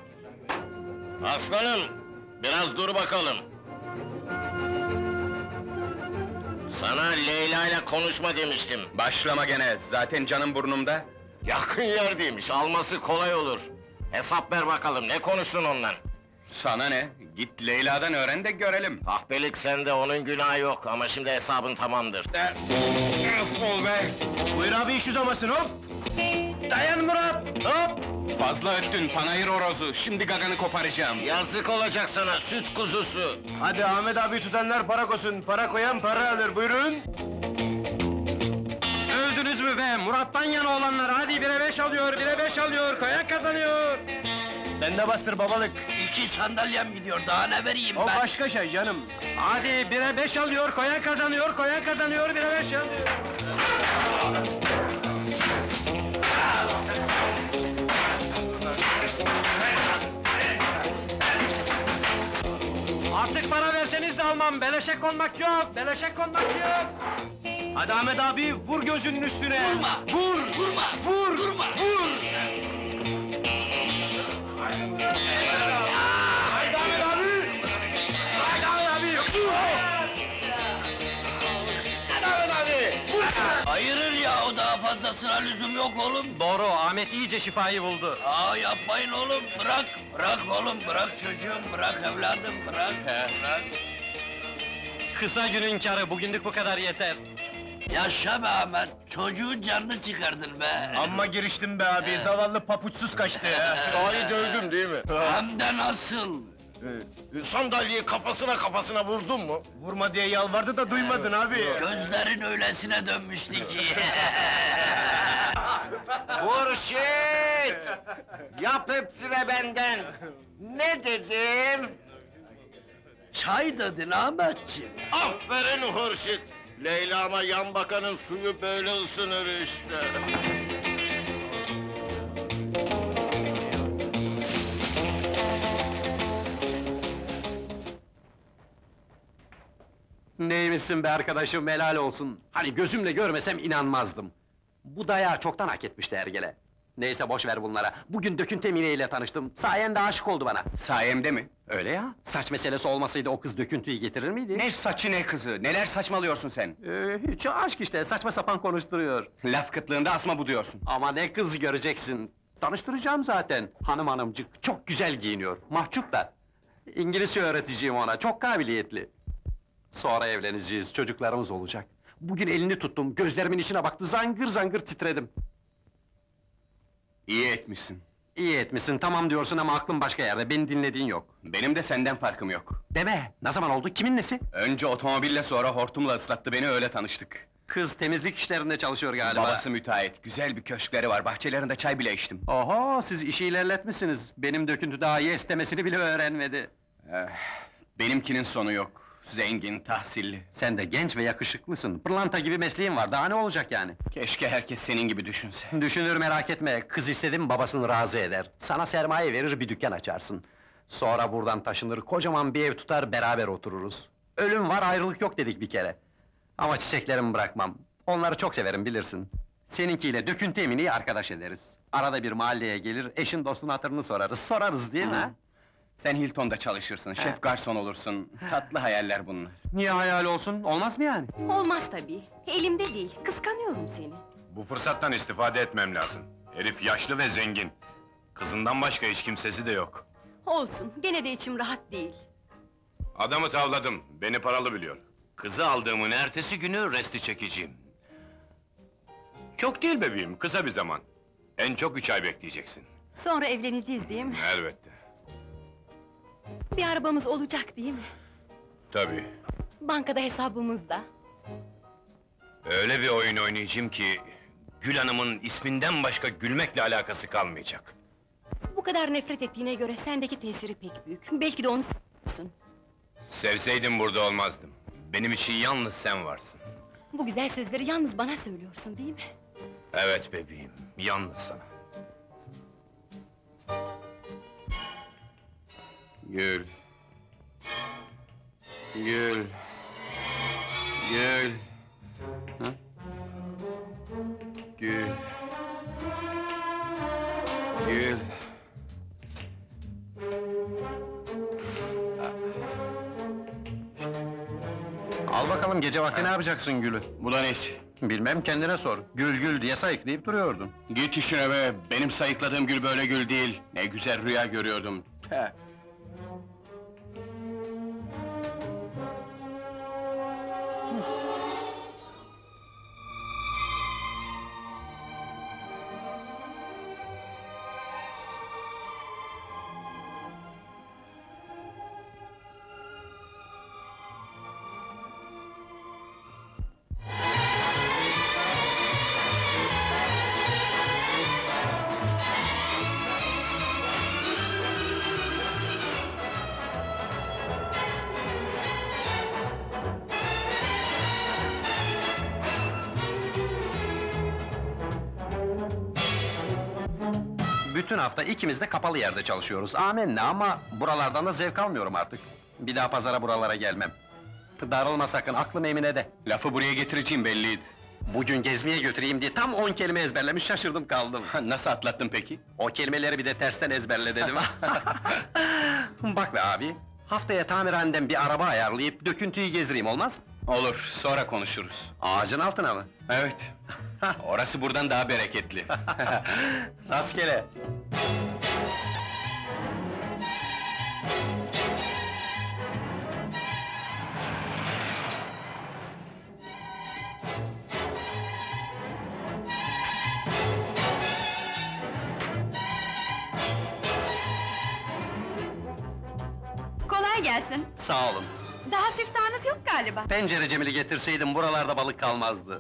Aslanım, biraz dur bakalım! Sana Leyla'yla konuşma demiştim! Başlama gene, zaten canım burnumda! Yakın yerdeymiş, alması kolay olur! Hesap ver bakalım, ne konuştun ondan? Sana ne? Git Leyla'dan öğren de görelim! Ahbelik sende, onun günahı yok ama şimdi hesabın tamamdır! Affol be! Buyur abi, iş uzamasın, hop! Dayan Murat, hop! Fazla öttün, panayır orozu, şimdi gaganı koparacağım! Yazık olacak sana, süt kuzusu! Hadi Ahmet abi tutanlar para kosun, para koyan para alır, buyurun! Öldünüz mü be, Murat'tan yana olanlar, hadi bire beş alıyor, bire beş alıyor, koyan kazanıyor! Sen de bastır babalık! İki sandalyem gidiyor, daha ne vereyim ben? O başka şey canım! Hadi, bire beş alıyor, koyan kazanıyor, koyan kazanıyor, bire beş alıyor! Artık para verseniz de almam, beleşe konmak yok, beleşe konmak yok! Hadi Ahmet abi, vur gözünün üstüne! Vurma! Vur! Vurma! Vur! Vurma! Vur! Haydi Ahmet abi! Haydi Ahmet abi! Vur! Haydi Ahmet abi! Vur! Hayırır ya, o daha fazlasına lüzum yok oğlum! Doğru, Ahmet iyice şifayı buldu! Aa, yapmayın oğlum, bırak! Bırak oğlum, bırak çocuğum, bırak evladım, bırak! Bırak! Kısa günün kârı, bugünlük bu kadar yeter! Yaşa be Ahmet, çocuğun canını çıkardın be! Amma giriştim be abi, zavallı papuçsuz kaçtı! Sahi dövdüm değil mi? Hem de nasıl! Sandalyeyi kafasına vurdun mu? Vurma diye yalvardı da duymadın abi! Gözlerin öylesine dönmüştü ki! Hurşit! Yap hepsine benden! Ne dedim? Çay dedin Ahmetciğim! Aferin Hurşit! Leyla'ma yan bakanın suyu böyle ısınır işte! Neymişsin be arkadaşım, helal olsun! Hani gözümle görmesem inanmazdım! Bu dayağı çoktan hak etmişti hergele! Neyse boş ver bunlara, bugün Döküntü Emine ile tanıştım, sayende aşık oldu bana! Sayemde mi? Öyle ya, saç meselesi olmasaydı o kız Döküntü'yü getirir miydi? Ne saçı ne kızı, neler saçmalıyorsun sen? Hiç aşk işte, saçma sapan konuşturuyor! Laf kıtlığında asma buduyorsun! Ama ne kız göreceksin! Tanıştıracağım zaten! Hanımcık, çok güzel giyiniyor, mahcup da! İngilizce öğreteceğim ona, çok kabiliyetli! Sonra evleneceğiz, çocuklarımız olacak! Bugün elini tuttum, gözlerimin içine baktı, zangır zangır titredim. İyi etmişsin. İyi etmişsin, tamam diyorsun ama aklın başka yerde, beni dinlediğin yok. Benim de senden farkım yok. Deme, ne zaman oldu, kimin nesi? Önce otomobille, sonra hortumla ıslattı beni, öyle tanıştık. Kız temizlik işlerinde çalışıyor galiba. Babası müteahhit, güzel bir köşkleri var, bahçelerinde çay bile içtim. Oho, siz işi ilerletmişsiniz, benim döküntü daha iyi istemesini bile öğrenmedi. Benimkinin sonu yok. Zengin, tahsilli. Sen de genç ve yakışıklısın, pırlanta gibi mesleğin var, daha ne olacak yani? Keşke herkes senin gibi düşünse. Düşünür, merak etme, kız istedim babasını razı eder. Sana sermaye verir, bir dükkan açarsın. Sonra buradan taşınır, kocaman bir ev tutar, beraber otururuz. Ölüm var, ayrılık yok dedik bir kere. Ama çiçeklerimi bırakmam, onları çok severim bilirsin. Seninkiyle Döküntü Emine'yi arkadaş ederiz. Arada bir mahalleye gelir, eşin dostun hatırını sorarız, değil mi? Sen Hilton'da çalışırsın, şef garson olursun, tatlı hayaller bunlar. Niye hayal olsun, olmaz mı yani? Olmaz tabii, elimde değil, kıskanıyorum seni. Bu fırsattan istifade etmem lazım. Herif yaşlı ve zengin. Kızından başka hiç kimsesi de yok. Olsun, gene de içim rahat değil. Adamı tavladım, beni paralı biliyor. Kızı aldığımın ertesi günü resti çekeceğim. Çok değil bebeğim, kısa bir zaman. En çok 3 ay bekleyeceksin. Sonra evleneceğiz değil mi? Elbette. Bir arabamız olacak değil mi? Tabii. Bankada hesabımızda. Öyle bir oyun oynayacağım ki Gül Hanım'ın isminden başka gülmekle alakası kalmayacak. Bu kadar nefret ettiğine göre sendeki tesiri pek büyük. Belki de onu sevmiyorsun. Sevseydim burada olmazdım. Benim için yalnız sen varsın. Bu güzel sözleri yalnız bana söylüyorsun değil mi? Evet bebeğim, yalnız sana. Gül. Gül. Gül. Ha? Gül. Gül. Al bakalım, gece vakti ne yapacaksın Gül'ü? Bu da neyse? Bilmem, kendine sor. Gül gül diye sayıklayıp duruyordun. Git işine be! Benim sayıkladığım Gül böyle Gül değil. Ne güzel rüya görüyordum. Heh. Bütün hafta ikimiz de kapalı yerde çalışıyoruz, amenna ama buralardan da zevk almıyorum artık. Bir daha pazara buralara gelmem. Darılma sakın, aklım Emine'de. Lafı buraya getireceğim belliydi. Bugün gezmeye götüreyim diye tam 10 kelime ezberlemiş, şaşırdım kaldım. Nasıl atlattın peki? O kelimeleri bir de tersten ezberle dedim. Bak be abi, haftaya tamirhaneden bir araba ayarlayıp döküntüyü gezdireyim, olmaz mı? Olur, sonra konuşuruz. Ağacın altına mı? Evet. Orası buradan daha bereketli. Rastgele! Kolay gelsin! Sağ olun! Daha siftahınız yok galiba! Pencere Cemil'i getirseydim, buralarda balık kalmazdı.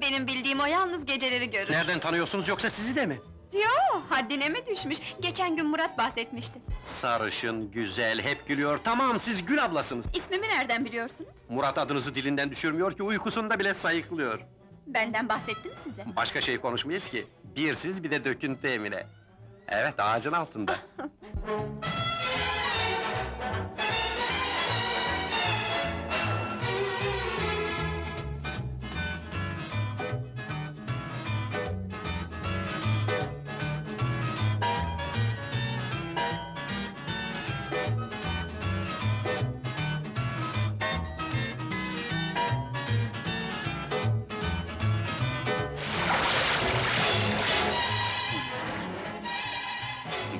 Benim bildiğim o yalnız geceleri görür. Nereden tanıyorsunuz, yoksa sizi de mi? Yoo, haddine mi düşmüş? Geçen gün Murat bahsetmişti. Sarışın, güzel, hep gülüyor, tamam siz Gül ablasınız! İsmimi nereden biliyorsunuz? Murat adınızı dilinden düşürmüyor ki, uykusunda bile sayıklıyor. Benden bahsettim size? Başka şey konuşmayız ki, bir siz, bir de Döküntü Emine. Evet, ağacın altında.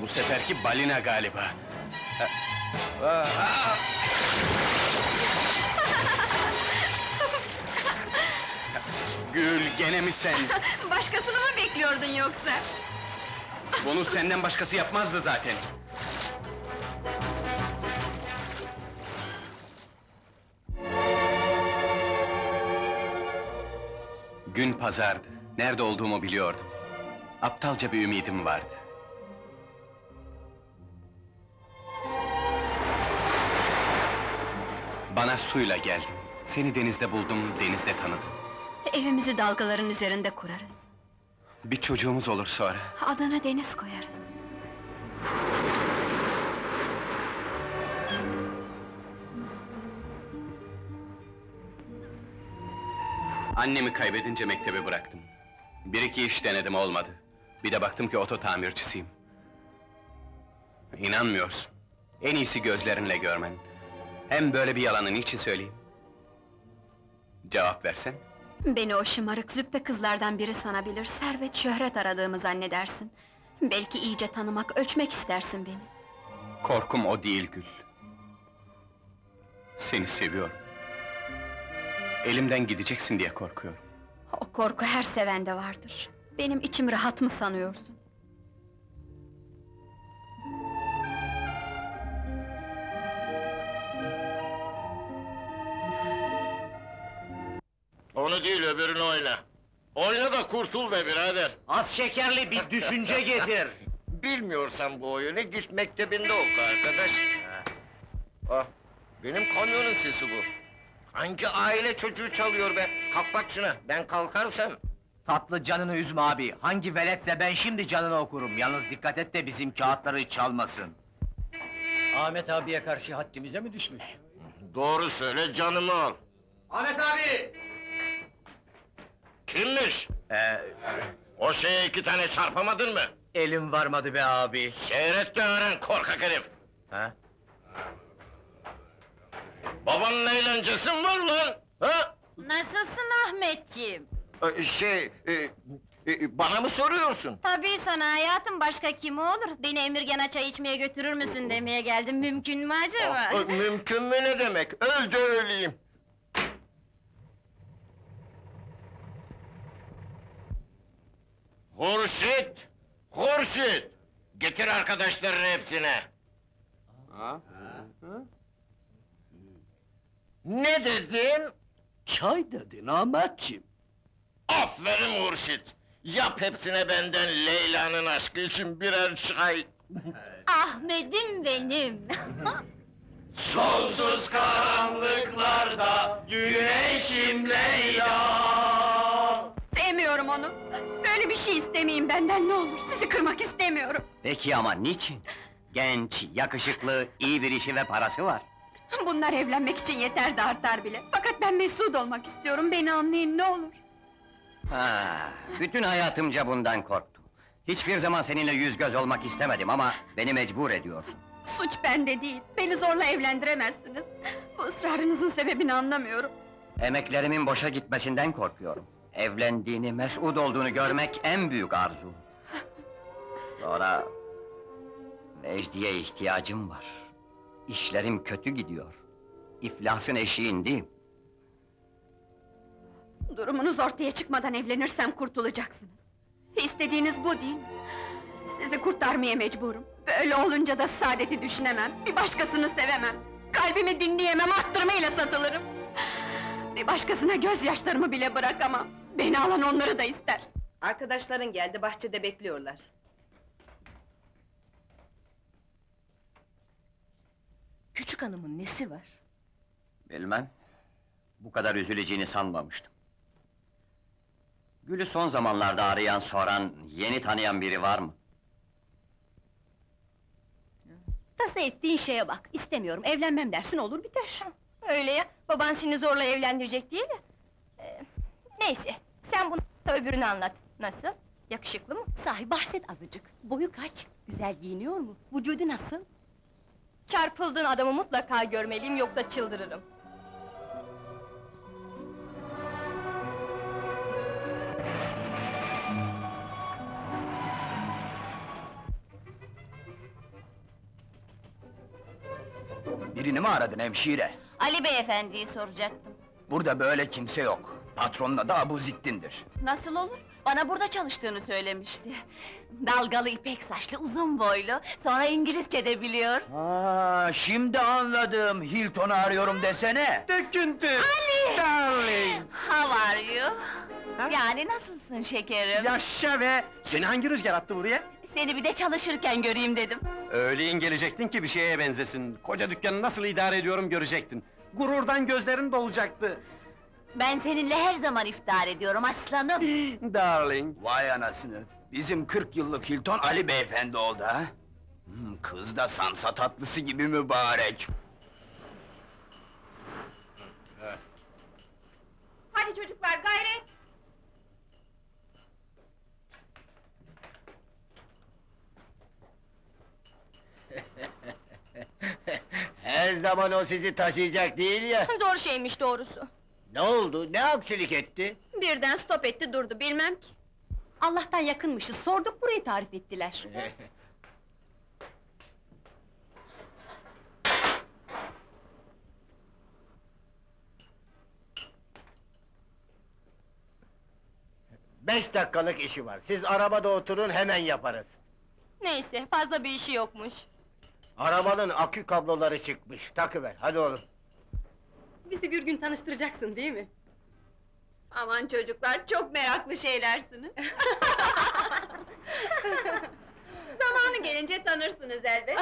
Bu seferki balina galiba. Gül, gene mi sen? Başkasını mı bekliyordun yoksa? Bunu senden başkası yapmazdı zaten. Gün pazardı. Nerede olduğumu biliyordum. Aptalca bir ümidim vardı. Bana suyla geldin. Seni denizde buldum, denizde tanıdım. Evimizi dalgaların üzerinde kurarız. Bir çocuğumuz olur sonra. Adana deniz koyarız. Annemi kaybedince mektebi bıraktım. Bir iki iş denedim, olmadı. Bir de baktım ki oto tamircisiyim. İnanmıyorsun. En iyisi gözlerinle görmen. Hem böyle bir yalanı niçin söyleyeyim? Cevap versen? Beni o şımarık züppe kızlardan biri sanabilir, servet şöhret aradığımı zannedersin. Belki iyice tanımak, ölçmek istersin beni. Korkum o değil Gül. Seni seviyorum. Elimden gideceksin diye korkuyorum. O korku her sevende vardır. Benim içim rahat mı sanıyorsun? Onu değil, öbürünü oyna. Oyna da kurtul be birader! Az şekerli bir düşünce getir! Bilmiyorsan bu oyunu, git mektebinde oku arkadaş! Ah, benim kamyonun sesi bu! Hangi aile çocuğu çalıyor be? Kalk bak şuna, ben kalkarsam! Tatlı canını üzme abi, hangi veletse ben şimdi canını okurum! Yalnız dikkat et de bizim kağıtları çalmasın! Ahmet abiye karşı haddimize mi düşmüş? Doğru söyle, canımı al! Ahmet abi! Kimmiş? O şeye iki tane çarpamadın mı? Elim varmadı be abi! Seyret de öğren, korkak herif! Ha? Babanın eğlencesi mi var lan? Ha? Nasılsın Ahmetciğim? Bana mı soruyorsun? Tabii sana hayatım, başka kim olur? Beni Emirgan'a çay içmeye götürür müsün demeye geldim, mümkün mü acaba? Mümkün mü ne demek? Öl de öleyim! Hurşit! Hurşit! Getir arkadaşların hepsine! Ha? Ha? Ne dedin? Çay dedin Ahmetciğim! Aferin Hurşit! Yap hepsine benden Leyla'nın aşkı için birer çay! Ahmet'im benim! Sonsuz karanlıklarda güneşim Leyla! Sevmiyorum onu! Böyle bir şey istemeyin benden, ne olur! Sizi kırmak istemiyorum! Peki ama niçin? Genç, yakışıklı, iyi bir işi ve parası var! Bunlar evlenmek için yeter de artar bile! Fakat ben mesut olmak istiyorum, beni anlayın ne olur! Ha, bütün hayatımca bundan korktum! Hiçbir zaman seninle yüz göz olmak istemedim ama beni mecbur ediyorsun! Suç bende değil, beni zorla evlendiremezsiniz! Bu ısrarınızın sebebini anlamıyorum! Emeklerimin boşa gitmesinden korkuyorum! Evlendiğini, mesut olduğunu görmek en büyük arzum! Sonra... Vecdi'ye ihtiyacım var! İşlerim kötü gidiyor. İflasın eşiğindeyim. Durumunuz ortaya çıkmadan evlenirsem kurtulacaksınız. İstediğiniz bu değil mi? Sizi kurtarmaya mecburum. Böyle olunca da saadeti düşünemem, bir başkasını sevemem. Kalbimi dinleyemem, arttırmayla satılırım. Bir başkasına gözyaşlarımı bile bırakamam. Beni alan onları da ister. Arkadaşların geldi, bahçede bekliyorlar. Küçük hanımın nesi var? Bilmem. Bu kadar üzüleceğini sanmamıştım. Gül'ü son zamanlarda arayan, soran, yeni tanıyan biri var mı? Tasa ettiğin şeye bak! İstemiyorum, evlenmem dersin, olur biter! Öyle ya, baban seni zorla evlendirecek değil ya! Neyse, sen bunu da öbürünü anlat! Nasıl? Yakışıklı mı? Sahi bahset azıcık! Boyu kaç? Güzel giyiniyor mu? Vücudu nasıl? Çarpıldığın adamı mutlaka görmeliyim, yoksa çıldırırım! Birini mi aradın hemşire? Ali beyefendiyi soracaktım. Burada böyle kimse yok. Patronun adı Abu Zittin'dir. Nasıl olur? Bana burada çalıştığını söylemişti. Dalgalı, ipek saçlı, uzun boylu, sonra İngilizce de biliyor. Ha, şimdi anladım. Hilton'u arıyorum desene. Döküntü! Ali! Darling! How are you? Ha? Yani nasılsın şekerim? Yaşa be! Seni hangi rüzgar attı buraya? Seni bir de çalışırken göreyim dedim. Öğleyin gelecektin ki bir şeye benzesin. Koca dükkanı nasıl idare ediyorum görecektin. Gururdan gözlerin dolacaktı. Ben seninle her zaman iftar ediyorum aslanım! Darling! Vay anasını! Bizim 40 yıllık Hilton Ali beyefendi oldu ha! Kız da samsa tatlısı gibi mübarek! Hadi çocuklar, gayret! Her zaman o sizi taşıyacak değil ya! Zor şeymiş doğrusu! Ne oldu, ne aksilik etti? Birden stop etti durdu, bilmem ki! Allah'tan yakınmışız, sorduk burayı tarif ettiler! Beş dakikalık işi var, siz arabada oturun, hemen yaparız! Neyse, fazla bir işi yokmuş! Arabanın akü kabloları çıkmış, takıver, hadi oğlum! Bizi bir gün tanıştıracaksın, değil mi? Aman çocuklar, çok meraklı şeylersiniz! Zamanı gelince tanırsınız elbet!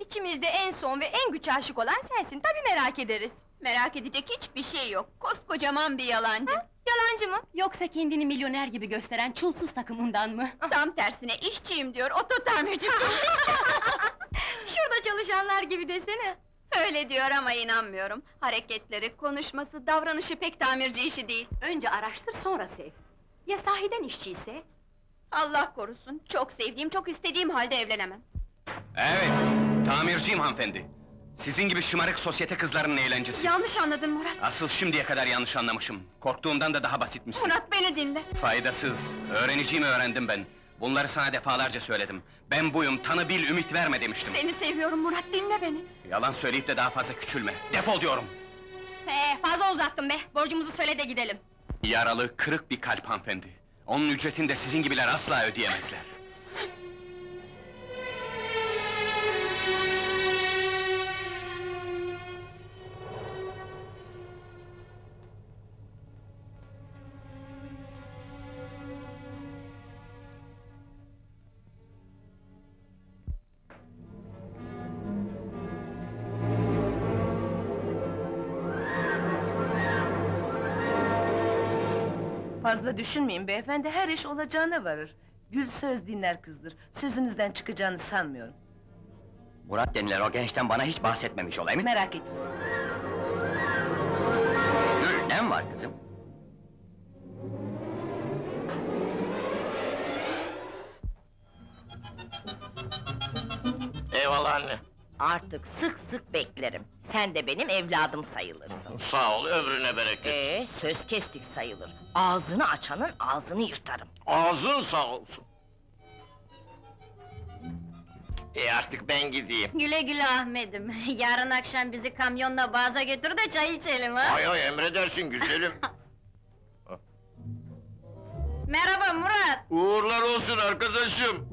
İçimizde en son ve en güç aşık olan sensin, tabii merak ederiz! Merak edecek hiçbir şey yok, koskocaman bir yalancı! Ha? Yalancı mı? Yoksa kendini milyoner gibi gösteren çulsuz takımından mı? Tam tersine, işçiyim diyor, o totemcisi! Şurada çalışanlar gibi desene! Öyle diyor ama inanmıyorum! Hareketleri, konuşması, davranışı pek tamirci işi değil! Önce araştır, sonra sev! Ya sahiden işçi ise? Allah korusun, çok sevdiğim, çok istediğim halde evlenemem! Evet, tamirciyim hanımefendi! Sizin gibi şımarık sosyete kızlarının eğlencesi! Yanlış anladın Murat! Asıl şimdiye kadar yanlış anlamışım! Korktuğumdan da daha basitmişsin! Murat beni dinle! Faydasız! Öğreneceğimi öğrendim ben! Bunları sana defalarca söyledim. Ben buyum, tanı bil, ümit verme demiştim. Seni seviyorum Murat, dinle beni! Yalan söyleyip de daha fazla küçülme, defol diyorum! Fazla uzattım be, borcumuzu söyle de gidelim! Yaralı, kırık bir kalp hanımefendi. Onun ücretini de sizin gibiler asla ödeyemezler. Fazla düşünmeyin beyefendi, her iş olacağına varır. Gül söz dinler kızdır, sözünüzden çıkacağını sanmıyorum. Murat denilen o gençten bana hiç bahsetmemiş olayım mı? Merak etme. Gül, ne var kızım? Eyvallah anne! Artık sık sık beklerim, sen de benim evladım sayılırsın. Sağ ol, ömrüne bereket! Söz kestik sayılır, ağzını açanın ağzını yırtarım. Ağzın sağ olsun! Artık ben gideyim. Güle güle Ahmet'im, yarın akşam bizi kamyonla bağza götür de çay içelim ha! Hay hay, emredersin güzelim! Merhaba Murat! Uğurlar olsun arkadaşım!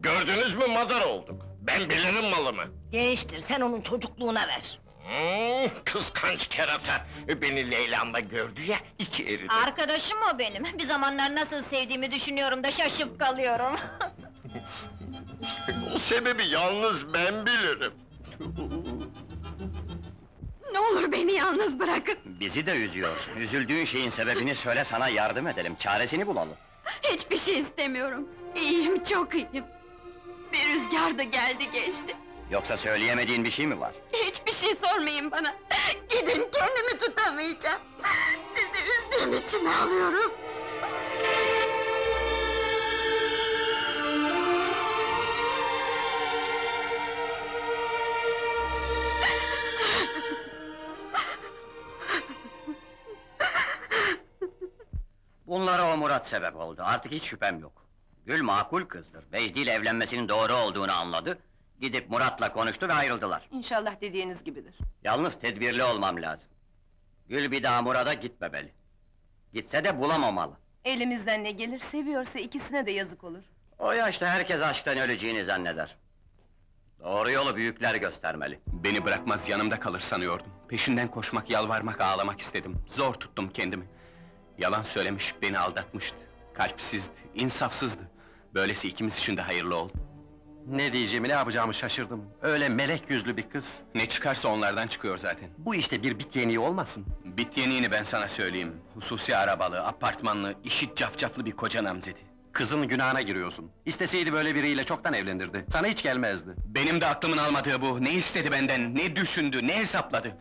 Gördünüz mü, madara olduk! Ben bilirim malımı! Gençtir, sen onun çocukluğuna ver! Kıskanç kerata! Beni Leyla'mla gördü ya, iki eridi! Arkadaşım o benim! Bir zamanlar nasıl sevdiğimi düşünüyorum da şaşıp kalıyorum! O sebebi yalnız ben bilirim! Ne olur beni yalnız bırakın! Bizi de üzüyorsun! Üzüldüğün şeyin sebebini söyle, sana yardım edelim, çaresini bulalım! Hiçbir şey istemiyorum! İyiyim, çok iyiyim! Bir rüzgar da geldi geçti! Yoksa söyleyemediğin bir şey mi var? Hiçbir şey sormayın bana! Gidin, kendimi tutamayacağım! Sizi üzdüğüm için ağlıyorum! Bunlara o Murat sebep oldu, artık hiç şüphem yok! Gül makul kızdır, Vecdi ile evlenmesinin doğru olduğunu anladı... Gidip Murat'la konuştu ve ayrıldılar. İnşallah dediğiniz gibidir. Yalnız tedbirli olmam lazım. Gül bir daha Murat'a gitmemeli. Gitse de bulamamalı. Elimizden ne gelir, seviyorsa ikisine de yazık olur. O yaşta herkes aşktan öleceğini zanneder. Doğru yolu büyükler göstermeli. Beni bırakmaz, yanımda kalır sanıyordum. Peşinden koşmak, yalvarmak, ağlamak istedim. Zor tuttum kendimi. Yalan söylemiş, beni aldatmıştı. Kalpsizdi, insafsızdı. Böylesi ikimiz için de hayırlı oldu. Ne diyeceğimi, ne yapacağımı şaşırdım. Öyle melek yüzlü bir kız. Ne çıkarsa onlardan çıkıyor zaten. Bu işte bir bit yeniği olmasın? Bit yeniğini ben sana söyleyeyim. Hususi arabalı, apartmanlı, işi cafcaflı bir koca namzedi. Kızın günahına giriyorsun. İsteseydi böyle biriyle çoktan evlendirdi. Sana hiç gelmezdi. Benim de aklımın almadığı bu. Ne istedi benden, ne düşündü, ne hesapladı?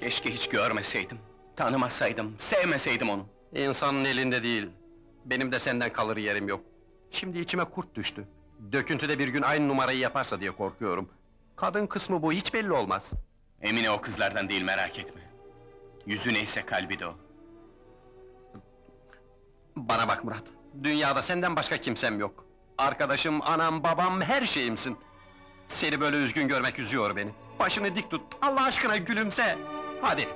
Keşke hiç görmeseydim. Tanımasaydım, sevmeseydim onu. İnsanın elinde değil. Benim de senden kalır yerim yok. Şimdi içime kurt düştü. Döküntüde bir gün aynı numarayı yaparsa diye korkuyorum. Kadın kısmı bu, hiç belli olmaz. Emine o kızlardan değil, merak etme. Yüzü neyse kalbi de o. Bana bak Murat, dünyada senden başka kimsem yok. Arkadaşım, anam, babam, her şeyimsin. Seni böyle üzgün görmek üzüyor beni. Başını dik tut, Allah aşkına gülümse! Hadi!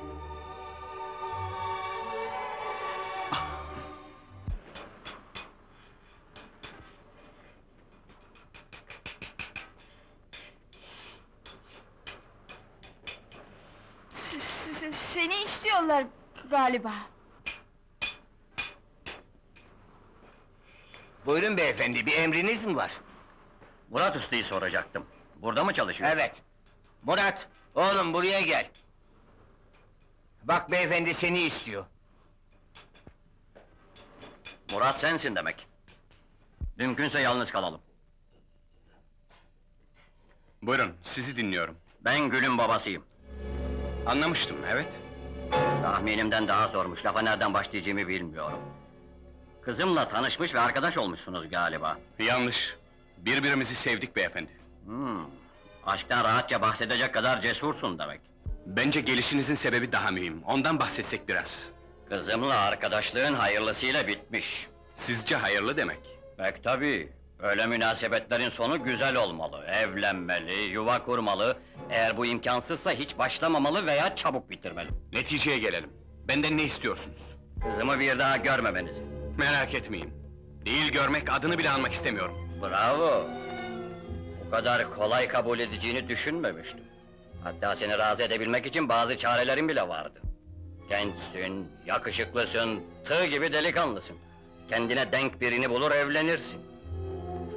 Seni istiyorlar galiba. Buyurun beyefendi, bir emriniz mi var? Murat Usta'yı soracaktım. Burada mı çalışıyor? Evet. Murat, oğlum buraya gel. Bak beyefendi seni istiyor. Murat sensin demek. Mümkünse yalnız kalalım. Buyurun, sizi dinliyorum. Ben Gül'ün babasıyım. Anlamıştım, evet. Tahminimden daha zormuş, lafa nereden başlayacağımı bilmiyorum. Kızımla tanışmış ve arkadaş olmuşsunuz galiba. Yanlış, birbirimizi sevdik beyefendi. Aşktan rahatça bahsedecek kadar cesursun demek. Bence gelişinizin sebebi daha mühim, ondan bahsetsek biraz. Kızımla arkadaşlığın hayırlısıyla bitmiş. Sizce hayırlı demek? Pek tabii. Öyle münasebetlerin sonu güzel olmalı, evlenmeli, yuva kurmalı... Eğer bu imkansızsa hiç başlamamalı veya çabuk bitirmeli. Neticeye gelelim, benden ne istiyorsunuz? Kızımı bir daha görmemenizi. Merak etmeyin, değil görmek, adını bile anmak istemiyorum. Bravo! Bu kadar kolay kabul edeceğini düşünmemiştim. Hatta seni razı edebilmek için bazı çarelerim bile vardı. Gençsin, yakışıklısın, tığ gibi delikanlısın. Kendine denk birini bulur, evlenirsin.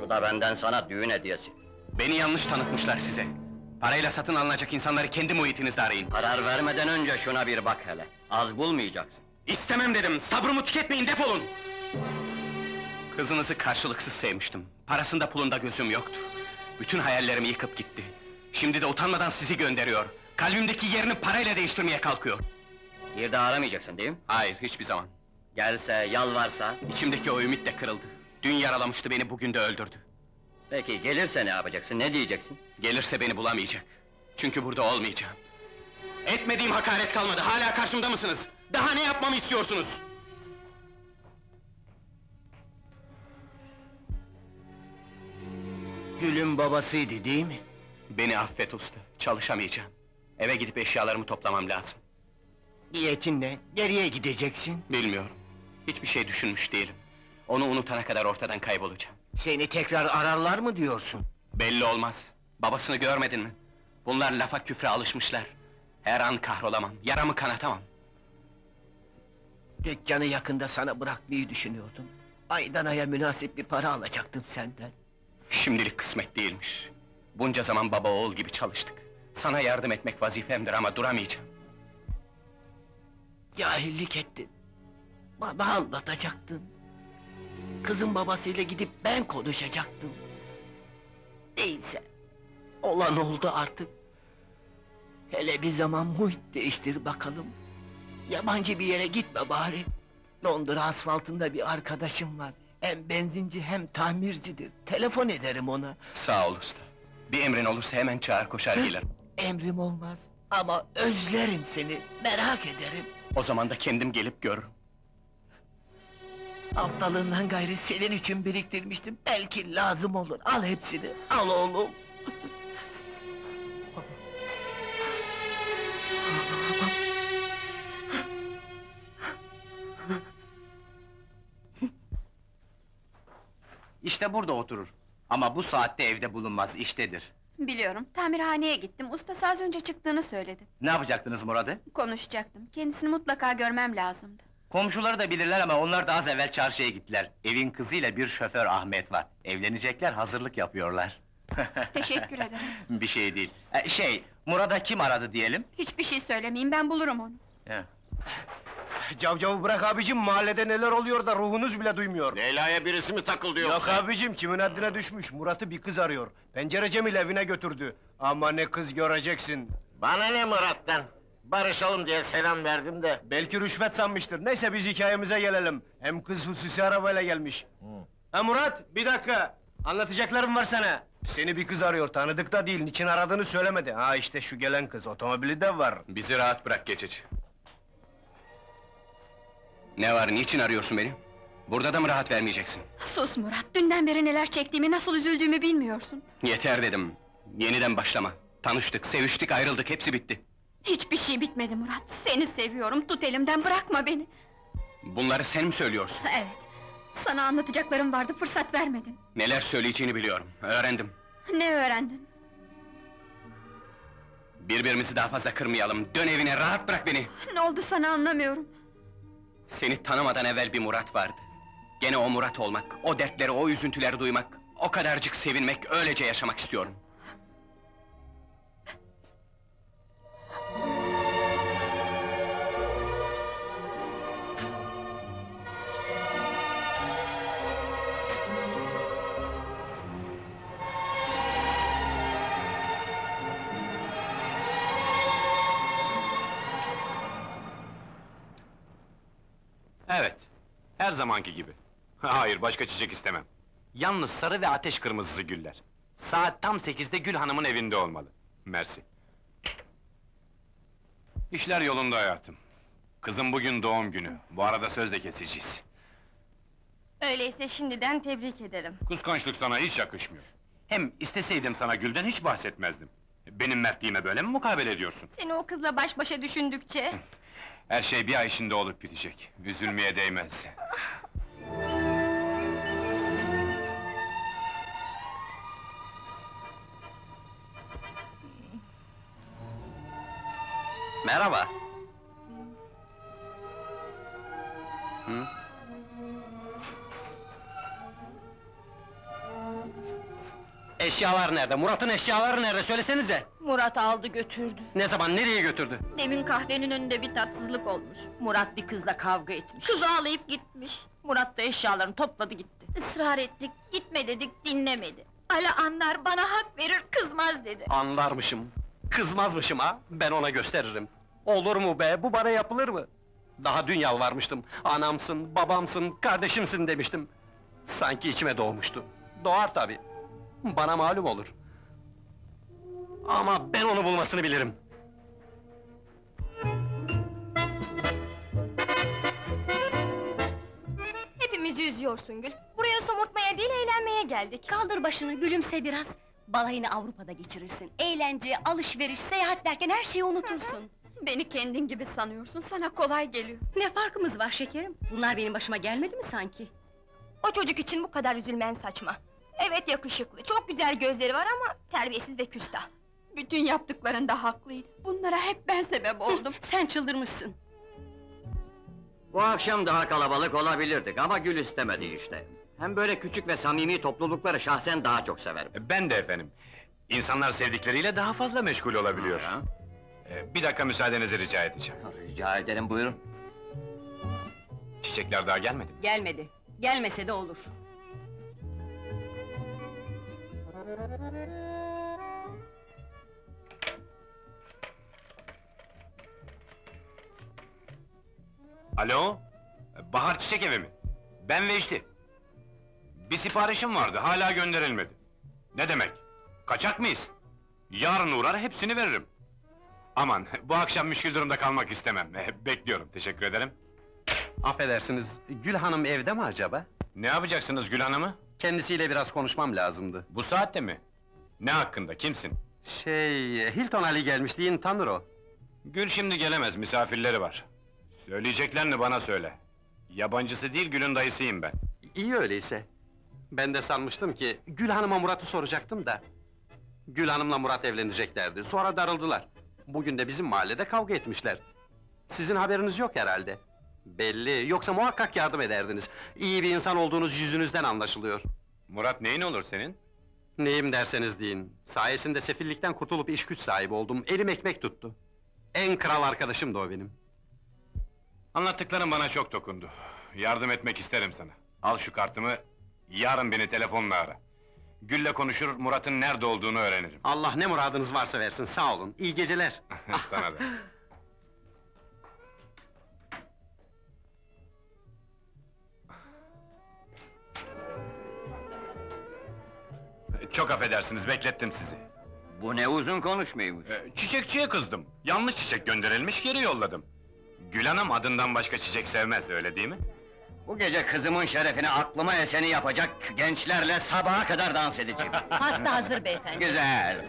Bu da benden sana düğün hediyesi. Beni yanlış tanıtmışlar size. Parayla satın alınacak insanları kendi muhitinizde arayın. Karar vermeden önce şuna bir bak hele. Az bulmayacaksın. İstemem dedim, sabrımı tüketmeyin, defolun! Kızınızı karşılıksız sevmiştim. Parasında pulunda gözüm yoktu. Bütün hayallerimi yıkıp gitti. Şimdi de utanmadan sizi gönderiyor. Kalbimdeki yerini parayla değiştirmeye kalkıyor. Bir daha aramayacaksın değil mi? Hayır, hiçbir zaman. Gelse, yalvarsa... İçimdeki o ümit de kırıldı. Dün yaralamıştı beni, bugün de öldürdü. Peki, gelirse ne yapacaksın, ne diyeceksin? Gelirse beni bulamayacak. Çünkü burada olmayacağım. Etmediğim hakaret kalmadı, hala karşımda mısınız? Daha ne yapmamı istiyorsunuz? Gül'ün babasıydı, değil mi? Beni affet usta, çalışamayacağım. Eve gidip eşyalarımı toplamam lazım. Niyetin ne? Nereye gideceksin? Bilmiyorum. Hiçbir şey düşünmüş değilim. Onu unutana kadar ortadan kaybolacağım. Seni tekrar ararlar mı diyorsun? Belli olmaz. Babasını görmedin mi? Bunlar lafa küfre alışmışlar. Her an kahrolamam, yaramı kanatamam. Dükkanı yakında sana bırakmayı düşünüyordum. Aydan aya münasip bir para alacaktım senden. Şimdilik kısmet değilmiş. Bunca zaman baba oğul gibi çalıştık. Sana yardım etmek vazifemdir ama duramayacağım. Cahillik ettin. Bana anlatacaktın. Kızın babasıyla gidip ben konuşacaktım. Neyse, olan oldu artık. Hele bir zaman muhit değiştir bakalım. Yabancı bir yere gitme bari. Londra asfaltında bir arkadaşım var. Hem benzinci hem tamircidir. Telefon ederim ona. Sağ ol usta. Bir emrin olursa hemen çağır, koşar gelirim. Emrim olmaz ama özlerim seni, merak ederim. O zaman da kendim gelip görürüm. Aptalından gayri senin için biriktirmiştim, belki lazım olur, al hepsini, al oğlum! İşte burada oturur. Ama bu saatte evde bulunmaz, iştedir. Biliyorum, tamirhaneye gittim, ustası az önce çıktığını söyledi. Ne yapacaktınız Murat'ı? Konuşacaktım, kendisini mutlaka görmem lazımdı. Komşuları da bilirler ama onlar da az evvel çarşıya gittiler. Evin kızıyla bir şoför Ahmet var. Evlenecekler, hazırlık yapıyorlar. Teşekkür ederim. Bir şey değil. Murat'a kim aradı diyelim? Hiçbir şey söylemeyeyim, ben bulurum onu. Cavcavı bırak abicim, mahallede neler oluyor da ruhunuz bile duymuyor. Leyla'ya birisi mi takıldı yoksa? Yok abicim, kimin haddine düşmüş, Murat'ı bir kız arıyor. Pencere Cemil evine götürdü. Ama ne kız göreceksin! Bana ne Murat'tan? Barışalım diye selam verdim de. Belki rüşvet sanmıştır, neyse biz hikayemize gelelim. Hem kız hususi arabayla gelmiş. Ha Murat, bir dakika! Anlatacaklarım var sana! Seni bir kız arıyor, tanıdık da değil, niçin aradığını söylemedi. Ha işte şu gelen kız, otomobili de var. Bizi rahat bırak geçici. Ne var, niçin arıyorsun beni? Burada da mı rahat vermeyeceksin? Sus Murat, dünden beri neler çektiğimi, nasıl üzüldüğümü bilmiyorsun. Yeter dedim, yeniden başlama. Tanıştık, seviştik, ayrıldık, hepsi bitti. Hiçbir şey bitmedi Murat, seni seviyorum, tut elimden, bırakma beni! Bunları sen mi söylüyorsun? Evet, sana anlatacaklarım vardı, fırsat vermedin. Neler söyleyeceğini biliyorum, öğrendim. Ne öğrendin? Birbirimizi daha fazla kırmayalım, dön evine, rahat bırak beni! Ne oldu sana, anlamıyorum. Seni tanımadan evvel bir Murat vardı. Gene o Murat olmak, o dertleri, o üzüntüleri duymak, o kadarcık sevinmek, öylece yaşamak istiyorum. Evet, her zamanki gibi. Hayır, başka çiçek istemem. Yalnız sarı ve ateş kırmızısı güller. Saat tam 8'de Gül Hanım'ın evinde olmalı. Mersi. İşler yolunda hayatım. Kızım bugün doğum günü, bu arada söz de keseceğiz. Öyleyse şimdiden tebrik ederim. Kıskançlık sana hiç yakışmıyor. Hem isteseydim sana Gül'den hiç bahsetmezdim. Benim mertliğime böyle mi mukabele ediyorsun? Seni o kızla baş başa düşündükçe... Her şey bir ay içinde olup bitecek, üzülmeye değmez. Merhaba! Hı? Eşyalar nerede? Murat'ın eşyaları nerede? Söylesenize! Murat aldı götürdü. Ne zaman, nereye götürdü? Demin kahvenin önünde bir tatsızlık olmuş. Murat bir kızla kavga etmiş. Kız ağlayıp gitmiş. Murat da eşyalarını topladı gitti. Israr ettik, gitme dedik, dinlemedi. Ala anlar, bana hak verir, kızmaz dedi. Anlarmışım, kızmazmışım ha! Ben ona gösteririm. Olur mu be, bu bana yapılır mı? Daha dün yalvarmıştım, anamsın, babamsın, kardeşimsin demiştim. Sanki içime doğmuştu. Doğar tabii. Bana malum olur. Ama ben onu bulmasını bilirim. Hepimizi üzüyorsun Gül. Buraya somurtmaya değil, eğlenmeye geldik. Kaldır başını, gülümse biraz. Balayını Avrupa'da geçirirsin. Eğlence, alışveriş, seyahat derken her şeyi unutursun. Beni kendin gibi sanıyorsun, sana kolay geliyor. Ne farkımız var şekerim? Bunlar benim başıma gelmedi mi sanki? O çocuk için bu kadar üzülmen saçma. Evet yakışıklı, çok güzel gözleri var ama terbiyesiz ve küstah. Bütün yaptıklarında haklıydı, bunlara hep ben sebep oldum. Sen çıldırmışsın! Bu akşam daha kalabalık olabilirdik ama Gül istemedi işte. Hem böyle küçük ve samimi toplulukları şahsen daha çok severim. Ben de efendim! İnsanlar sevdikleriyle daha fazla meşgul olabiliyor. Bir dakika müsaadenizi rica edeceğim. Rica ederim, buyurun. Çiçekler daha gelmedi mi? Gelmedi, gelmese de olur. Alo, Bahar Çiçek evi mi? Ben Vecdi. Bir siparişim vardı, hala gönderilmedi. Ne demek? Kaçak mıyız? Yarın uğrar, hepsini veririm. Aman, bu akşam müşkül durumda kalmak istemem. Bekliyorum, teşekkür ederim. Affedersiniz, Gül Hanım evde mi acaba? Ne yapacaksınız Gül Hanım'ı? Kendisiyle biraz konuşmam lazımdı. Bu saatte mi? Ne hakkında, kimsin? Hilton Ali gelmiş, deyin tanır o. Gül şimdi gelemez, misafirleri var. Söyleyeceklerini bana söyle. Yabancısı değil, Gül'ün dayısıyım ben. İyi öyleyse. Ben de sanmıştım ki, Gül Hanım'a Murat'ı soracaktım da... Gül Hanım'la Murat evleneceklerdi, sonra darıldılar. Bugün de bizim mahallede kavga etmişler. Sizin haberiniz yok herhalde. Belli, yoksa muhakkak yardım ederdiniz. İyi bir insan olduğunuz yüzünüzden anlaşılıyor. Murat neyin olur senin? Neyim derseniz deyin. Sayesinde sefillikten kurtulup iş güç sahibi oldum, elim ekmek tuttu. En kral arkadaşım da o benim. Anlattıkların bana çok dokundu. Yardım etmek isterim sana. Al şu kartımı, yarın beni telefonla ara. Gül'le konuşur, Murat'ın nerede olduğunu öğrenirim. Allah ne muradınız varsa versin, sağ olun. İyi geceler. Sana da. Çok affedersiniz, beklettim sizi. Bu ne uzun konuşmaymış. Çiçekçiye kızdım. Yanlış çiçek gönderilmiş, geri yolladım. Gül Hanım adından başka çiçek sevmez, öyle değil mi? Bu gece kızımın şerefine aklıma eseni yapacak gençlerle sabaha kadar dans edeceğim. Pasta hazır beyefendi. Güzel!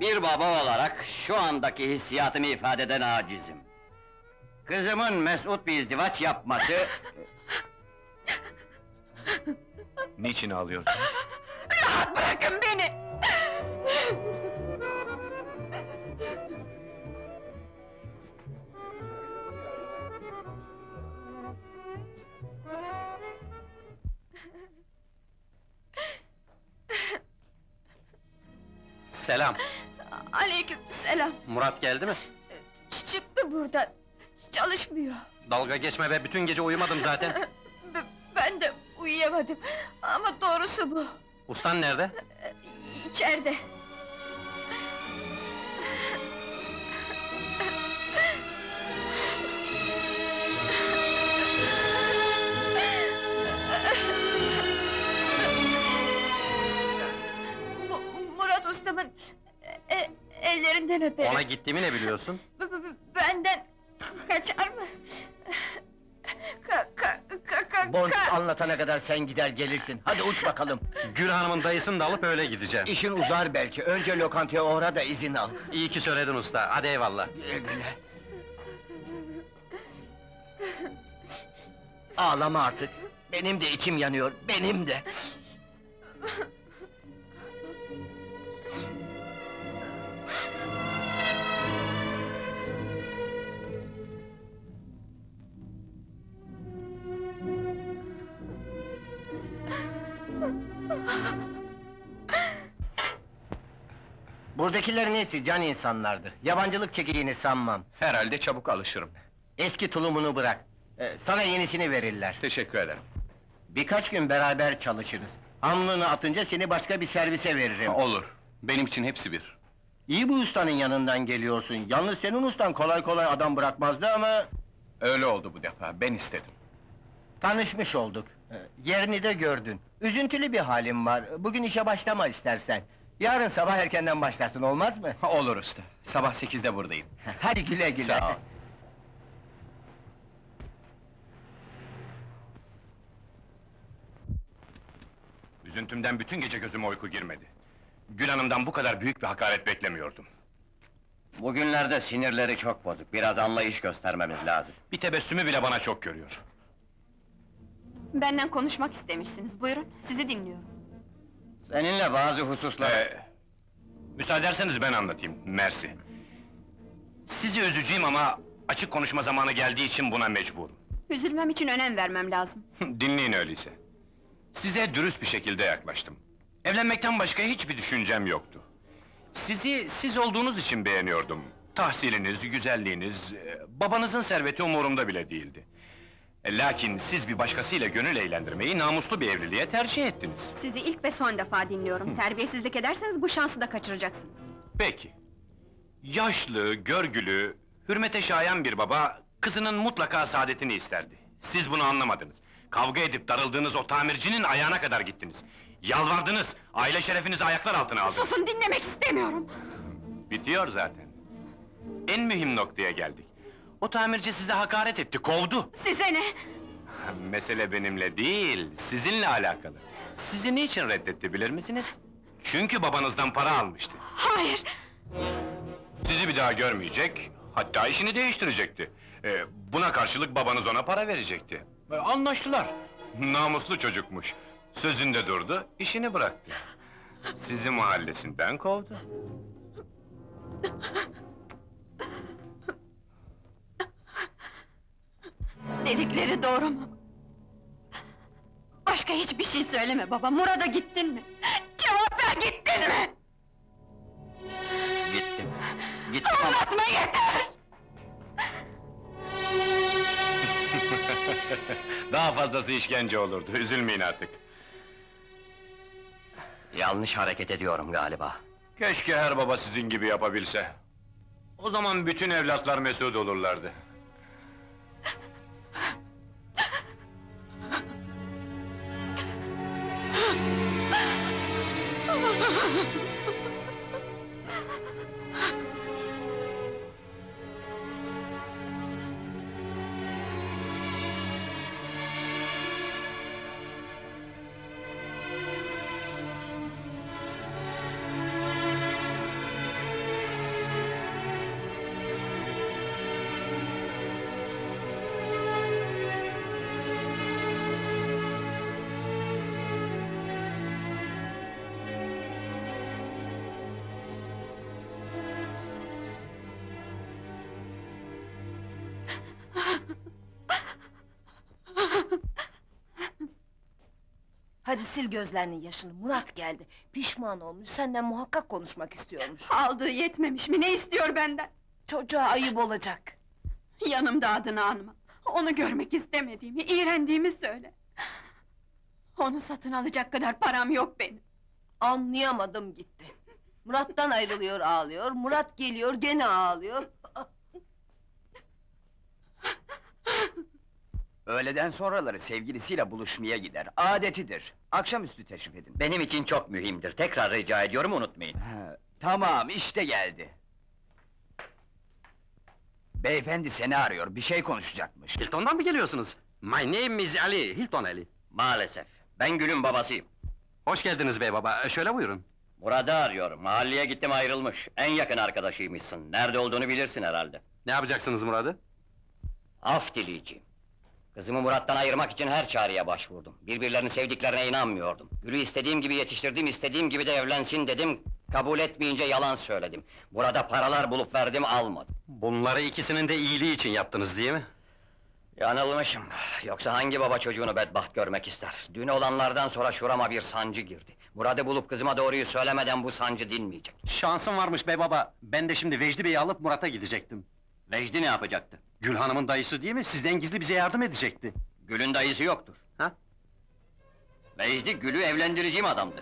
Bir baba olarak şu andaki hissiyatımı ifade eden acizim. Kızımın mesut bir izdivaç yapması... Niçin ağlıyorsunuz? Rahat bırakın beni! Selam! Aleykümselam! Murat geldi mi? Çıktı buradan, çalışmıyor. Dalga geçme be, bütün gece uyumadım zaten! Ben de uyuyamadım, ama doğrusu bu! Ustan nerede? İçeride! Murat ustamın... ellerinden öperim! Ona gittiğimi ne biliyorsun? Benden... kaçar mı? Borç anlatana kadar sen gider gelirsin, hadi uç bakalım! Gül Hanım'ın dayısını da alıp öyle gideceğim. İşin uzar belki, önce lokantaya uğra da izin al. İyi ki söyledin usta, hadi eyvallah! Güle güle! Ağlama artık! Benim de içim yanıyor, benim de! Buradakilerin hepsi can insanlardır, yabancılık çekeceğini sanmam. Herhalde çabuk alışırım. Eski tulumunu bırak, sana yenisini verirler. Teşekkür ederim. Birkaç gün beraber çalışırız. Hamlını atınca seni başka bir servise veririm. Olur, benim için hepsi bir. İyi bu ustanın yanından geliyorsun, yalnız senin ustan kolay kolay adam bırakmazdı ama... Öyle oldu bu defa, ben istedim. Tanışmış olduk, yerini de gördün. Üzüntülü bir halim var, bugün işe başlama istersen. Yarın sabah erkenden başlarsın, olmaz mı? Olur usta, sabah 8'de buradayım. Hadi güle güle! Sağ ol! Üzüntümden bütün gece gözüme uyku girmedi. Gül Hanım'dan bu kadar büyük bir hakaret beklemiyordum. Bugünlerde sinirleri çok bozuk, biraz anlayış göstermemiz lazım. Bir tebessümü bile bana çok görüyor. Benden konuşmak istemişsiniz, buyurun, sizi dinliyorum. Seninle bazı hususlar... müsaade ederseniz ben anlatayım, mersi. Sizi üzeceğim ama açık konuşma zamanı geldiği için buna mecburum. Üzülmem için önem vermem lazım. Dinleyin öyleyse. Size dürüst bir şekilde yaklaştım. Evlenmekten başka hiçbir düşüncem yoktu. Sizi siz olduğunuz için beğeniyordum. Tahsiliniz, güzelliğiniz, babanızın serveti umurumda bile değildi. Lakin siz bir başkasıyla gönül eğlendirmeyi namuslu bir evliliğe tercih ettiniz. Sizi ilk ve son defa dinliyorum. Terbiyesizlik ederseniz bu şansı da kaçıracaksınız. Peki. Yaşlı, görgülü, hürmete şayan bir baba kızının mutlaka saadetini isterdi. Siz bunu anlamadınız. Kavga edip darıldığınız o tamircinin ayağına kadar gittiniz. Yalvardınız, aile şerefinizi ayaklar altına aldınız. Susun, dinlemek istemiyorum. Bitiyor zaten. En mühim noktaya geldik. O tamirci size hakaret etti, kovdu! Size ne? Mesele benimle değil, sizinle alakalı. Sizi niçin reddetti bilir misiniz? Çünkü babanızdan para almıştı. Hayır! Sizi bir daha görmeyecek, hatta işini değiştirecekti. Buna karşılık babanız ona para verecekti. Anlaştılar. Namuslu çocukmuş. Sözünde durdu, işini bıraktı. Sizi mahallesinden kovdu. Dedikleri doğru mu? Başka hiçbir şey söyleme baba, Murat'a gittin mi? Cevap ver, gittin mi? Gittim, gittim. Anlatma yeter! Daha fazlası işkence olurdu, üzülmeyin artık. Yanlış hareket ediyorum galiba. Keşke her baba sizin gibi yapabilse. O zaman bütün evlatlar mesut olurlardı. Hadi sil gözlerinin yaşını, Murat geldi. Pişman olmuş, senden muhakkak konuşmak istiyormuş. Aldığı yetmemiş mi, ne istiyor benden? Çocuğa ayıp olacak. Yanımda adını anma. Onu görmek istemediğimi, iğrendiğimi söyle. Onu satın alacak kadar param yok benim. Anlayamadım gitti. Murat'tan ayrılıyor ağlıyor, Murat geliyor gene ağlıyor. Öğleden sonraları sevgilisiyle buluşmaya gider, adetidir. Akşamüstü teşrif edin. Benim için çok mühimdir, tekrar rica ediyorum, unutmayın. Ha, tamam, işte geldi. Beyefendi seni arıyor, bir şey konuşacakmış. Hilton'dan mı geliyorsunuz? My name is Ali, Hilton Ali. Maalesef, ben Gül'ün babasıyım. Hoş geldiniz bey baba, şöyle buyurun. Murat'ı arıyor, mahalleye gittim ayrılmış. En yakın arkadaşıymışsın, nerede olduğunu bilirsin herhalde. Ne yapacaksınız Murat'ı? Af dileyeceğim. Kızımı Murat'tan ayırmak için her çareye başvurdum. Birbirlerini sevdiklerine inanmıyordum. Gül'ü istediğim gibi yetiştirdim, istediğim gibi de evlensin dedim. Kabul etmeyince yalan söyledim. Burada paralar bulup verdim, almadı. Bunları ikisinin de iyiliği için yaptınız değil mi? Yanılmışım. Yoksa hangi baba çocuğunu bedbaht görmek ister? Dün olanlardan sonra şurama bir sancı girdi. Murat'ı bulup kızıma doğruyu söylemeden bu sancı dinmeyecek. Şansım varmış bey baba. Ben de şimdi Vecdi Bey'i alıp Murat'a gidecektim. Vecdi ne yapacaktı? Gül Hanım'ın dayısı değil mi? Sizden gizli bize yardım edecekti. Gül'ün dayısı yoktur. Ha? Vecdi, Gül'ü evlendireceğim adamdı.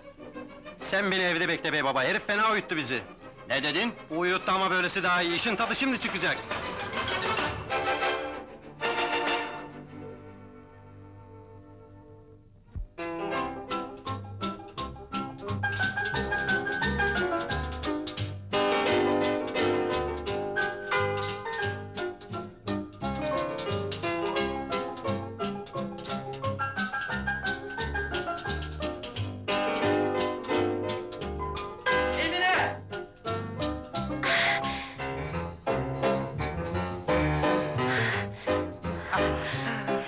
Sen beni evde bekle bey baba, herif fena uyuttu bizi. Ne dedin? Uyuttu ama böylesi daha iyi, işin tadı şimdi çıkacak.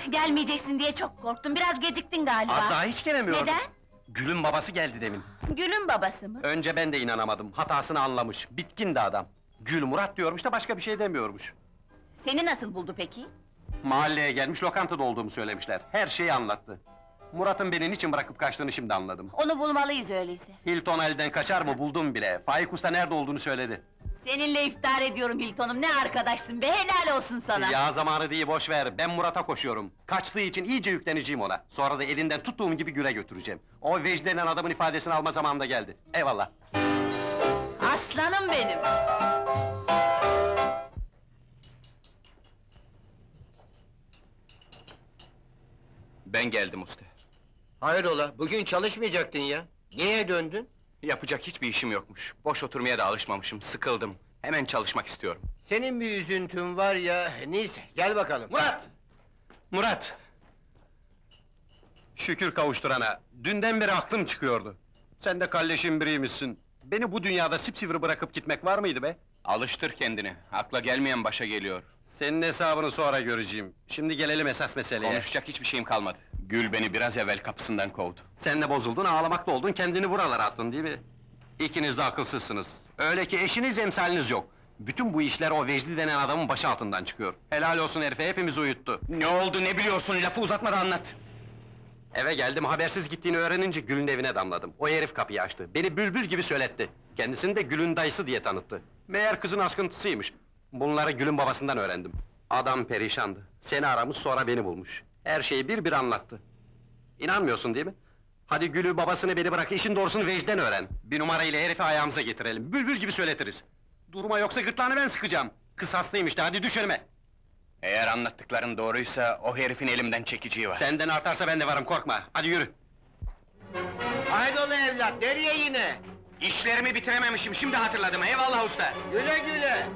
Gelmeyeceksin diye çok korktum, biraz geciktin galiba. Az daha hiç gelemiyordum. Neden? Gül'ün babası geldi demin. Gül'ün babası mı? Önce ben de inanamadım, hatasını anlamış, bitkindi adam. Gül Murat diyormuş da başka bir şey demiyormuş. Seni nasıl buldu peki? Mahalleye gelmiş, lokantada olduğumu söylemişler, her şeyi anlattı. Murat'ın beni niçin bırakıp kaçtığını şimdi anladım. Onu bulmalıyız öyleyse. Hilton Ali'den kaçar mı buldum bile, Faik Usta nerede olduğunu söyledi. Seninle iftihar ediyorum Hilton'um, ne arkadaşsın be, helal olsun sana! Ya zamanı değil, boş ver, ben Murat'a koşuyorum. Kaçtığı için iyice yükleneceğim ona, sonra da elinden tuttuğum gibi Gül'e götüreceğim. O Vecdi denen adamın ifadesini alma zamanı da geldi, eyvallah! Aslanım benim! Ben geldim usta. Hayrola, bugün çalışmayacaktın ya, niye döndün? Yapacak hiçbir işim yokmuş, boş oturmaya da alışmamışım, sıkıldım. Hemen çalışmak istiyorum. Senin bir üzüntün var ya, neyse, gel bakalım. Murat! Murat! Şükür kavuşturana, dünden beri aklım çıkıyordu. Sen de kalleşin biriymişsin, Beni bu dünyada sipsivri bırakıp gitmek var mıydı be? Alıştır kendini, akla gelmeyen başa geliyor. Senin hesabını sonra göreceğim. Şimdi gelelim esas meseleye. Konuşacak hiçbir şeyim kalmadı. Gül beni biraz evvel kapısından kovdu. Sen de bozuldun, ağlamakta oldun, kendini buralara attın değil mi? İkiniz de akılsızsınız. Öyle ki eşiniz, emsaliniz yok. Bütün bu işler o Vecdi denen adamın başı altından çıkıyor. Helal olsun herife, hepimizi uyuttu. Ne oldu, ne biliyorsun? Lafı uzatma da anlat! Eve geldim, habersiz gittiğini öğrenince Gül'ün evine damladım. O herif kapıyı açtı, beni bülbül gibi söyletti. Kendisini de Gül'ün dayısı diye tanıttı. Meğer kızın askıntısıymış. Bunları Gül'ün babasından öğrendim. Adam perişandı, seni aramış, sonra beni bulmuş. Her şeyi bir bir anlattı. İnanmıyorsun değil mi? Hadi Gül'ü, babasını beni bırak, işin doğrusunu Vecdi'den öğren. Bir numarayla herifi ayağımıza getirelim, bülbül gibi söyletiriz. Durma yoksa gırtlağını ben sıkacağım! Kısaslıymış da, hadi düş önüme! Eğer anlattıkların doğruysa, o herifin elimden çekiciği var. Senden artarsa ben de varım, korkma! Hadi yürü! Haydola evlat, nereye yine? İşlerimi bitirememişim, şimdi hatırladım, eyvallah usta! Güle güle!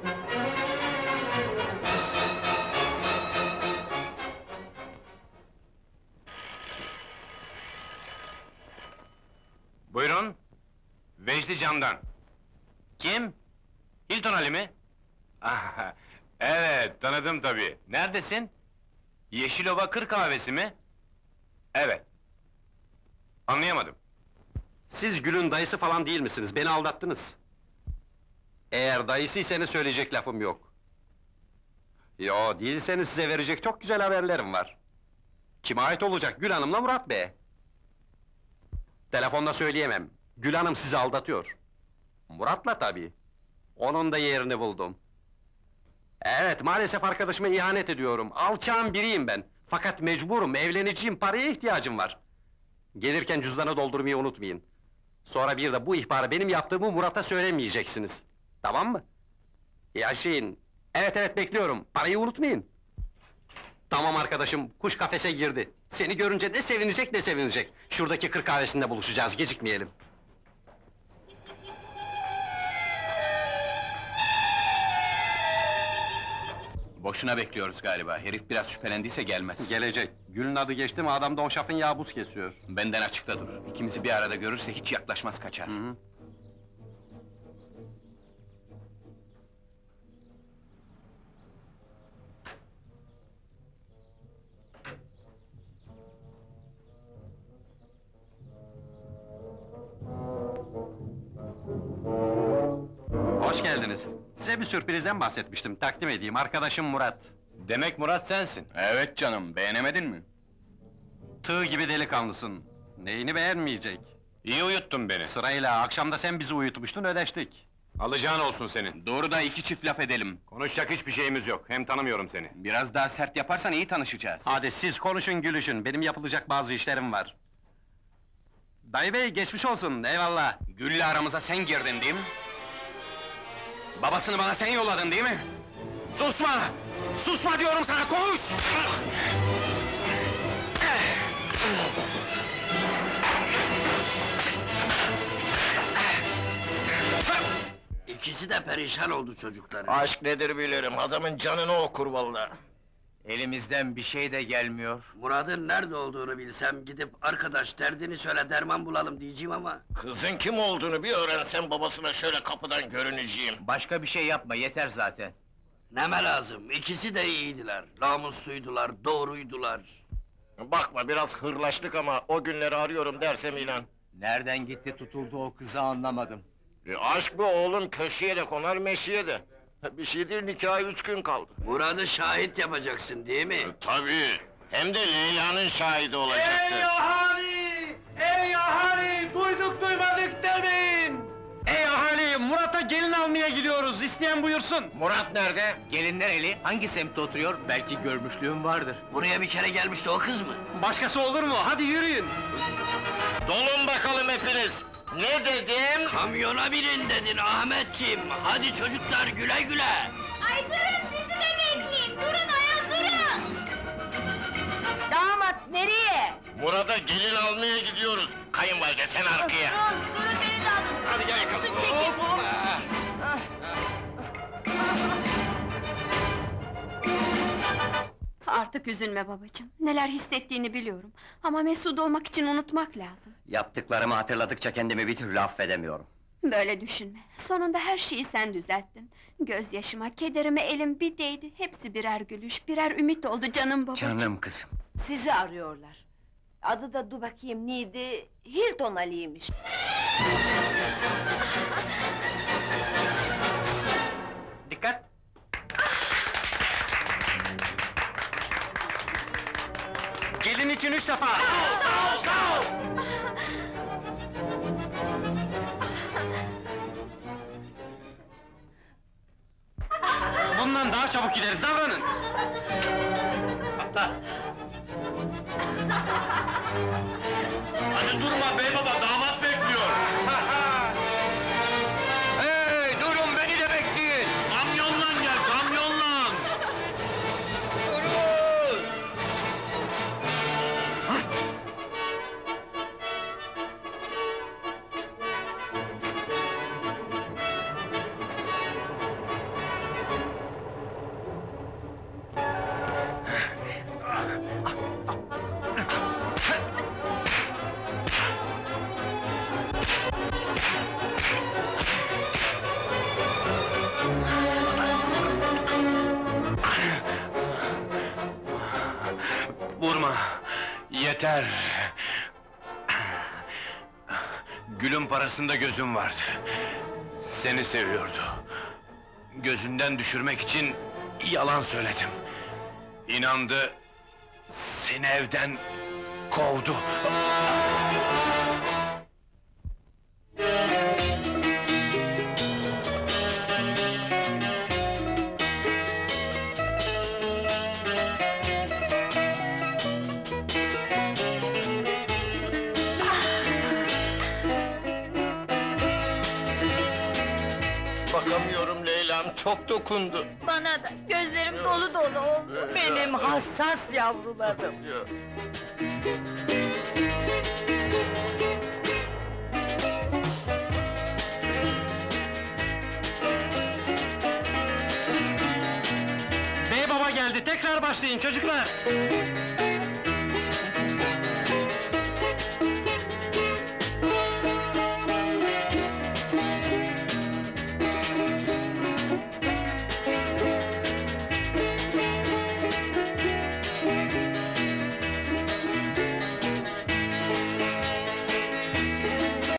Buyurun! Vecdi Cam'dan! Kim? Hilton Ali mi? Evet, tanıdım tabii. Neredesin? Yeşilova Kır Kahvesi mi? Evet. Anlayamadım. Siz Gül'ün dayısı falan değil misiniz? Beni aldattınız. Eğer dayısıysanız söyleyecek lafım yok. Yo, değilseniz size verecek çok güzel haberlerim var. Kime ait olacak? Gül Hanım'la Murat Bey. Telefonda söyleyemem. Gül Hanım sizi aldatıyor. Murat'la tabii. Onun da yerini buldum. Evet, maalesef arkadaşıma ihanet ediyorum, alçağın biriyim ben. Fakat mecburum, evleneceğim, paraya ihtiyacım var. Gelirken cüzdanı doldurmayı unutmayın. Sonra bir de bu ihbarı, benim yaptığımı Murat'a söylemeyeceksiniz. Tamam mı? Yaşayın! Evet evet, bekliyorum, parayı unutmayın. Tamam arkadaşım, kuş kafese girdi. Seni görünce ne sevinecek, ne sevinecek. Şuradaki kır kahvesinde buluşacağız, gecikmeyelim. Boşuna bekliyoruz galiba, herif biraz şüphelendiyse gelmez. Gelecek, Gül'ün adı geçti mi, adam da o şafın yağı buz kesiyor. Benden açıkta dur, ikimizi bir arada görürse hiç yaklaşmaz, kaçar. Hı-hı. Hoş geldiniz. Size bir sürprizden bahsetmiştim, takdim edeyim, arkadaşım Murat. Demek Murat sensin? Evet canım, beğenemedin mi? Tığ gibi delikanlısın, neyini beğenmeyecek? İyi uyuttun beni. Sırayla, akşam da sen bizi uyutmuştun, ödeştik. Alacağın olsun senin. Doğru da iki çift laf edelim. Konuşacak hiçbir şeyimiz yok, hem tanımıyorum seni. Biraz daha sert yaparsan iyi tanışacağız. Hadi siz konuşun, gülüşün, benim yapılacak bazı işlerim var. Dayı bey, geçmiş olsun, eyvallah! Gül'le aramıza sen girdin değil mi? Babasını bana sen yolladın değil mi? Susma! Susma diyorum sana, konuş! İkisi de perişan oldu çocukları. Aşk nedir bilirim, adamın canını okur vallahi. Elimizden bir şey de gelmiyor. Murat'ın nerede olduğunu bilsem, gidip arkadaş derdini söyle derman bulalım diyeceğim ama... Kızın kim olduğunu bir öğrensem, babasına şöyle kapıdan görüneceğim. Başka bir şey yapma, yeter zaten. Neme lazım, ikisi de iyiydiler. Namusluydular, doğruydular. Bakma, biraz hırlaştık ama o günleri arıyorum dersem ilan. Nereden gitti tutuldu o kızı anlamadım. Aşk bu oğlum, köşeye de konar, meşiye de. Bir şey değil, nikâha 3 gün kaldı. Murat'ı şahit yapacaksın değil mi? Tabii! Hem de Leyla'nın şahidi olacaktı. Ey ahali! Ey ahali! Duyduk duymadık demeyin! Ey ahali! Murat'a gelin almaya gidiyoruz, isteyen buyursun! Murat nerede? Gelinler eli, hangi semtte oturuyor? Belki görmüşlüğüm vardır. Buraya bir kere gelmişti, o kız mı? Başkası olur mu? Hadi yürüyün! Dolun bakalım hepiniz! Ne dedim? Kamyona binin dedin Ahmetciğim! Hadi çocuklar, güle güle! Ay durun, bizi de bekleyin! Durun ayol, durun! Damat, nereye? Murat'a gelin almaya gidiyoruz! Kayınvalide, sen arkaya! Durun, durun beni de alın! Hadi gel bakalım! Tutun, çekin! Artık üzülme babacığım, neler hissettiğini biliyorum. Ama mesut olmak için unutmak lazım. Yaptıklarımı hatırladıkça kendimi bir türlü affedemiyorum. Böyle düşünme, sonunda her şeyi sen düzelttin. Gözyaşıma, kederime elim bir değdi, hepsi birer gülüş, birer ümit oldu canım babacığım. Canım kızım. Sizi arıyorlar. Adı da dur bakayım neydi? Hilton Ali'ymiş. Dikkat! Gelin için 3 defa! Sağ ol, sağ ol, sağ ol! Bundan daha çabuk gideriz, davranın! Atla! Hadi durma bey baba, damat bekliyor! Hey, durun, beni de bekleyin! Kamyonla gel, kamyonla! Durun! Vurma! Yeter! Gül'ün parasında gözüm vardı. Seni seviyordu. Gözünden düşürmek için yalan söyledim. İnandı, seni evden kovdu. Bakamıyorum Leyla'm, çok dokundu. Bana da, gözlerim dolu dolu oldu. Benim hassas yavrularım. Bey baba geldi, tekrar başlayın çocuklar!